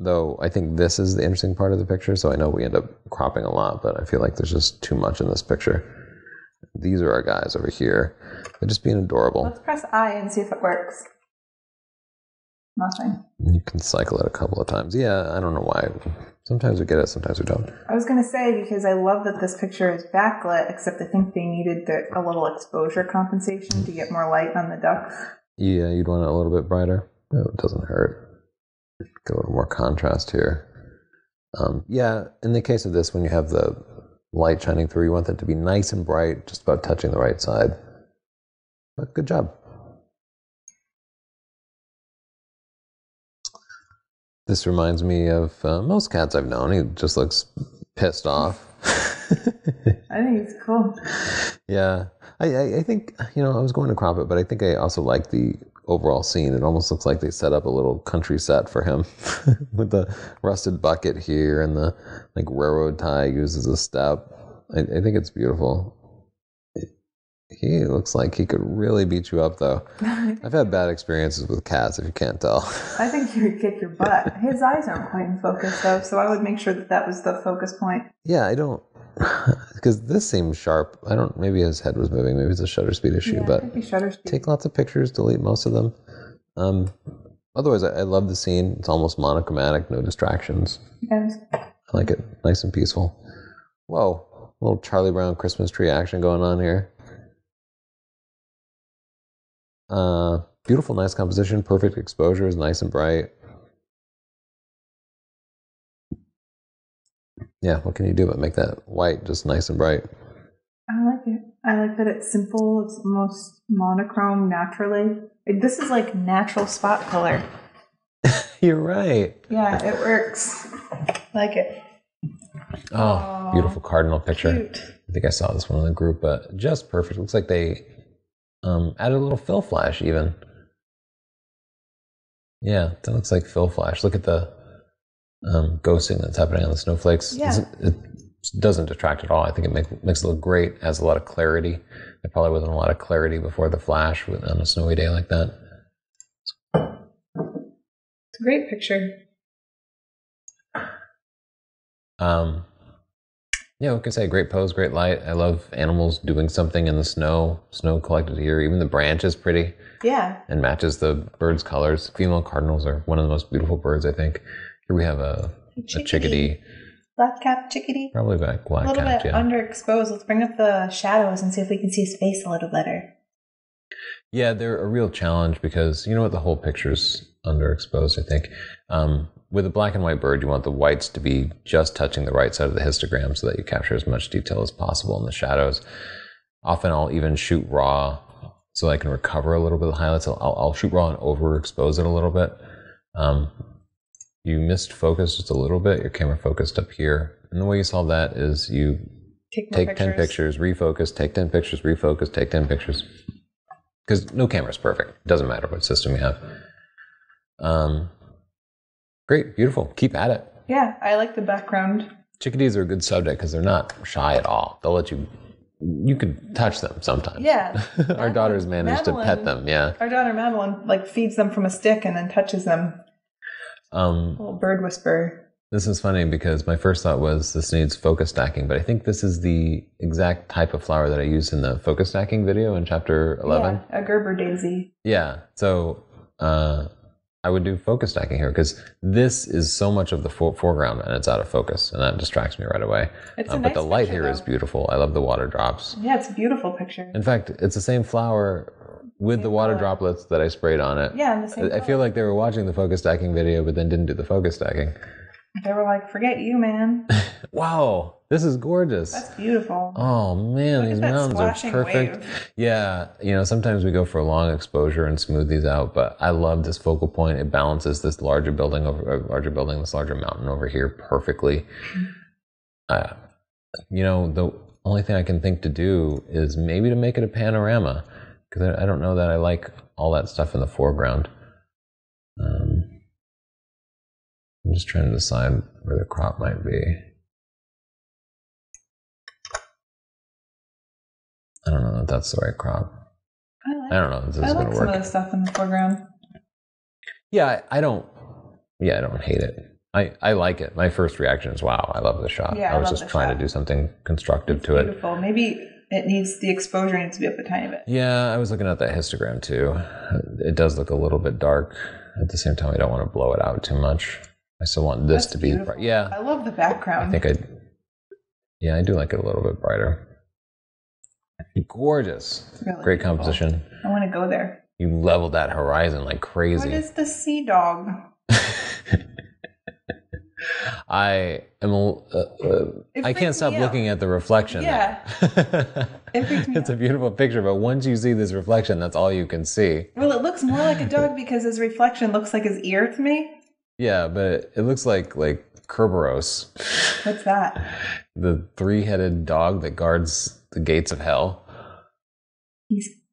Though I think this is the interesting part of the picture. So I know we end up cropping a lot, but I feel like there's just too much in this picture. These are our guys over here. They're just being adorable. Let's press I and see if it works. Nothing. You can cycle it a couple of times. Yeah, I don't know why. Sometimes we get it, sometimes we don't. I was going to say, because I love that this picture is backlit, except I think they needed a little exposure compensation to get more light on the ducks. Yeah, you'd want it a little bit brighter. No, it doesn't hurt. Get a little more contrast here. Yeah, in the case of this, when you have the light shining through, you want that to be nice and bright, just about touching the right side. But good job. This reminds me of most cats I've known. He just looks pissed off. I think it's cool. Yeah. I think, you know, I was going to crop it, but I think I also like the overall scene. It almost looks like they set up a little country set for him with the rusted bucket here and the like railroad tie uses a step. I think it's beautiful. He looks like he could really beat you up, though. I've had bad experiences with cats, if you can't tell. I think he would kick your butt. His eyes aren't quite in focus, though, so I would make sure that that was the focus point. Yeah, I don't... Because this seems sharp. I don't... Maybe his head was moving. Maybe it's a shutter speed issue, yeah, but... it could be shutter speed. Take lots of pictures, delete most of them. Otherwise, I love the scene. It's almost monochromatic, no distractions. And I like it. Nice and peaceful. Whoa. A little Charlie Brown Christmas tree action going on here. Beautiful, nice composition, perfect exposure is nice and bright. Yeah, what can you do but make that white just nice and bright? I like it. I like that it's simple, it's almost monochrome naturally. This is like natural spot color. You're right. Yeah, it works. I like it. Oh, beautiful cardinal picture. Cute. I think I saw this one in the group, but just perfect. Looks like they... add a little fill flash even. Yeah, that looks like fill flash. Look at the ghosting that's happening on the snowflakes. Yeah. It doesn't detract at all. I think it makes it look great. Adds a lot of clarity. There probably wasn't a lot of clarity before the flash on a snowy day like that. It's a great picture. Yeah, we can say great pose, great light. I love animals doing something in the snow. Snow collected here. Even the branch is pretty. Yeah. And matches the bird's colors. Female cardinals are one of the most beautiful birds, I think. Here we have a chickadee. Black-capped chickadee? Probably black-capped, yeah. A little bit underexposed. Let's bring up the shadows and see if we can see his face a little better. Yeah, they're a real challenge because, you know what, the whole picture's underexposed, I think. With a black and white bird, you want the whites to be just touching the right side of the histogram so that you capture as much detail as possible in the shadows. Often I'll even shoot raw so I can recover a little bit of the highlights. I'll shoot raw and overexpose it a little bit. You missed focus just a little bit. Your camera focused up here. And the way you solve that is you take 10 pictures, refocus, take 10 pictures, refocus, take 10 pictures. Because no camera's perfect. It doesn't matter what system you have. Great, beautiful. Keep at it. Yeah, I like the background. Chickadees are a good subject because they're not shy at all. They'll let you could touch them sometimes. Yeah. Our daughters manage to pet them, yeah. Our daughter Madeline like feeds them from a stick and then touches them. A little bird whisperer. This is funny because my first thought was this needs focus stacking, but I think this is the exact type of flower that I used in the focus stacking video in chapter 11. Yeah, a Gerber daisy. Yeah, so... I would do focus stacking here because this is so much of the foreground and it's out of focus and that distracts me right away. It's a nice but the light picture, here is beautiful. I love the water drops. Yeah, it's a beautiful picture. In fact, it's the same flower with the water droplets that I sprayed on it. Yeah, and the same I feel like they were watching the focus stacking video but then didn't do the focus stacking. They were like, forget you, man. Wow, this is gorgeous. That's beautiful. Oh, man, these mountains are perfect. Wave. Yeah, you know, sometimes we go for a long exposure and smooth these out, but I love this focal point. It balances this larger building, this larger mountain over here perfectly. You know, the only thing I can think to do is maybe to make it a panorama, because I don't know that I like all that stuff in the foreground. I'm just trying to decide where the crop might be. I don't know if that's the right crop. I don't know if this is going to work. I like some of the stuff in the foreground. Yeah, I don't hate it. I like it. My first reaction is, wow, I love the shot. Yeah, I was just trying to do something constructive to it. Beautiful. Maybe the exposure needs to be up a tiny bit. Yeah, I was looking at that histogram too. It does look a little bit dark. At the same time, I don't want to blow it out too much. I still want this to be bright. Yeah. I love the background. Yeah, I do like it a little bit brighter. Gorgeous. Really great composition. I want to go there. You leveled that horizon like crazy. What is the sea dog? I can't stop looking at the reflection. Yeah. It's a beautiful picture, but once you see this reflection, that's all you can see. Well, it looks more like a dog because his reflection looks like his ear to me. Yeah, but it looks like Kerberos. What's that? The three-headed dog that guards the gates of hell.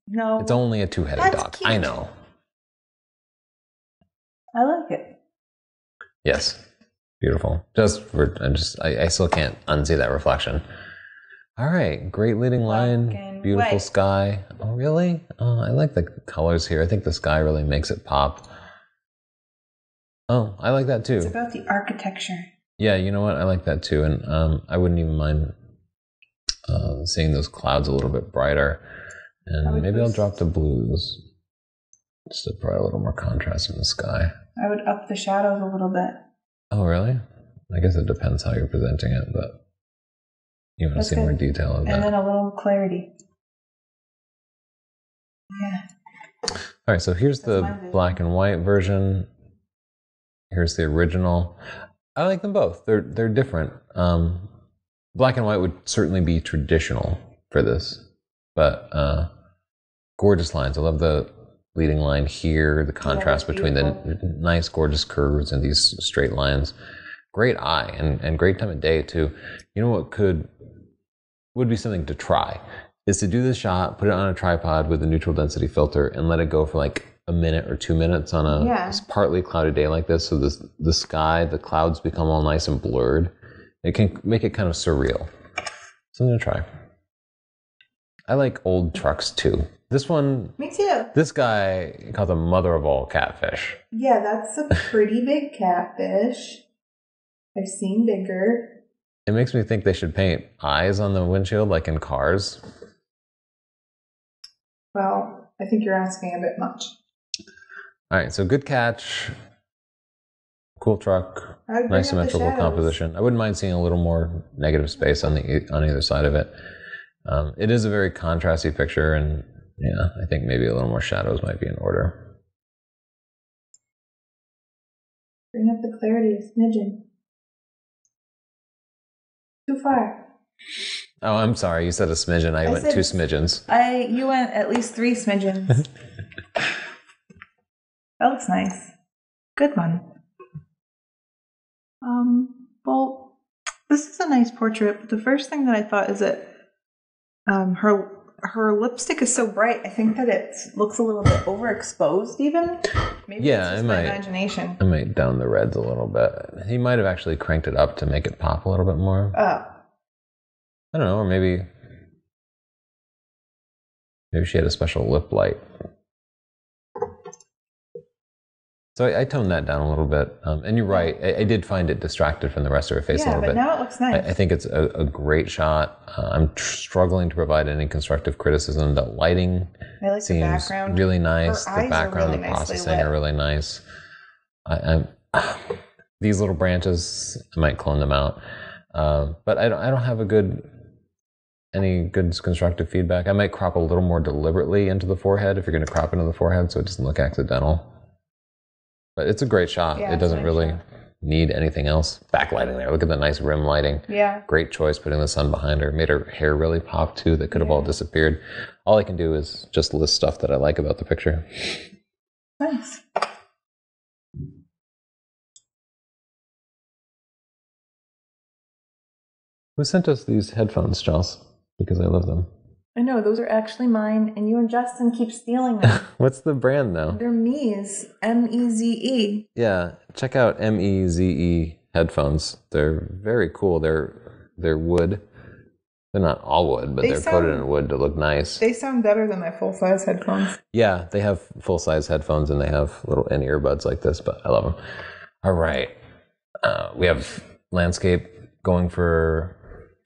No. It's only a two-headed dog. Cute. I know. I like it. Yes. Beautiful. I still can't unsee that reflection. All right, great leading line. Beautiful sky. Oh, really? I like the colors here. I think the sky really makes it pop. Oh, I like that too. It's about the architecture. Yeah, you know what? I like that too, and I wouldn't even mind seeing those clouds a little bit brighter. And maybe I'll drop the blues just to provide a little more contrast in the sky. I would up the shadows a little bit. Oh, really? I guess it depends how you're presenting it, but you want to see more detail in that. And then a little clarity. Yeah. All right, so here's the black and white version. Here's the original. I like them both. They're different. Black and white would certainly be traditional for this, but gorgeous lines. I love the leading line here, the contrast between the nice, gorgeous curves and these straight lines. Great eye and great time of day too. You know what would be something to try is to do this shot, put it on a tripod with a neutral density filter, and let it go for like a minute or 2 minutes on a partly cloudy day like this. So the sky, the clouds become all nice and blurred. It can make it kind of surreal. Something to try. I like old trucks too. This one. Me too. This guy caught the mother of all catfish. Yeah, that's a pretty big catfish. I've seen bigger. It makes me think they should paint eyes on the windshield like in Cars. Well, I think you're asking a bit much. All right, so good catch. Cool truck. Nice symmetrical composition. I wouldn't mind seeing a little more negative space on either side of it. It is a very contrasty picture, and yeah, I think maybe a little more shadows might be in order. Bring up the clarity a smidgen. Too far. Oh, I'm sorry. You said a smidgen. I went two smidgens. You went at least three smidgens. That looks nice. Good one. Well, this is a nice portrait, but the first thing that I thought is that her lipstick is so bright. I think that it looks a little bit overexposed, even. Maybe it's just my imagination. I might down the reds a little bit. He might have actually cranked it up to make it pop a little bit more. Oh. I don't know, or maybe she had a special lip light. So I toned that down a little bit. And you're right, I did find it distracted from the rest of her face a little bit. Yeah, but now it looks nice. I think it's a great shot. I'm struggling to provide any constructive criticism. The lighting seems really nice. The background, the processing are really nice. These little branches, I might clone them out. But I don't have any good constructive feedback. I might crop a little more deliberately into the forehead if you're going to crop into the forehead so it doesn't look accidental. But it's a great shot. Yeah, it doesn't really need anything else. Backlighting there. Look at the nice rim lighting. Yeah. Great choice putting the sun behind her. Made her hair really pop too. That could have all disappeared. All I can do is just list stuff that I like about the picture. Nice. Who sent us these headphones, Charles? because I love them. I know, those are actually mine, and you and Justin keep stealing them. What's the brand, though? They're Meze, M-E-Z-E. Yeah, check out M-E-Z-E headphones. They're very cool. They're wood. They're not all wood, but they're coated in wood to look nice. They sound better than my full-size headphones. Yeah, they have full-size headphones, and they have little in-ear buds like this, but I love them. All right. We have landscape going for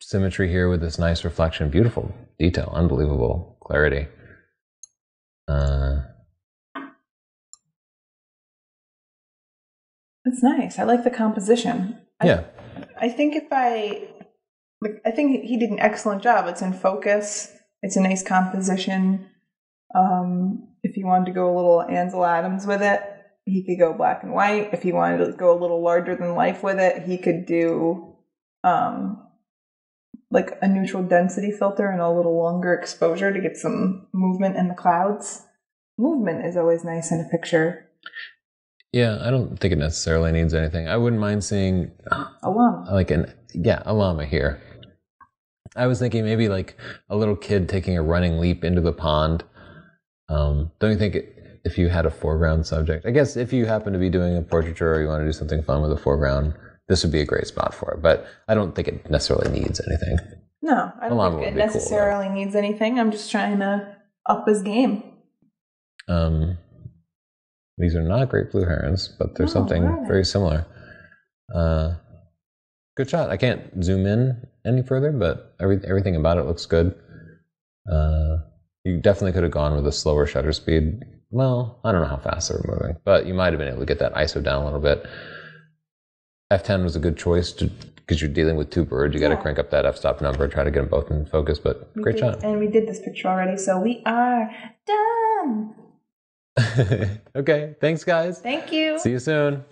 symmetry here with this nice reflection. Beautiful detail, unbelievable clarity. That's nice. I like the composition. Yeah. I think he did an excellent job. It's in focus. It's a nice composition. If you wanted to go a little Ansel Adams with it, he could go black and white. If he wanted to go a little larger than life with it, he could do like a neutral density filter and a little longer exposure to get some movement in the clouds. Movement is always nice in a picture. Yeah, I don't think it necessarily needs anything. I wouldn't mind seeing a llama. A llama here. I was thinking maybe like a little kid taking a running leap into the pond. Don't you think if you had a foreground subject, I guess if you happen to be doing a portraiture or you want to do something fun with a foreground, this would be a great spot for it, but I don't think it necessarily needs anything. No, I don't think it necessarily needs anything. I'm just trying to up his game. These are not great blue herons, but they're something very similar. Good shot. I can't zoom in any further, but everything about it looks good. You definitely could have gone with a slower shutter speed. Well, I don't know how fast they were moving, but you might have been able to get that ISO down a little bit. F10 was a good choice because you're dealing with two birds. You got to crank up that f-stop number, try to get them both in focus, but great shot. And we did this picture already, so we are done. Okay, thanks guys. Thank you. See you soon.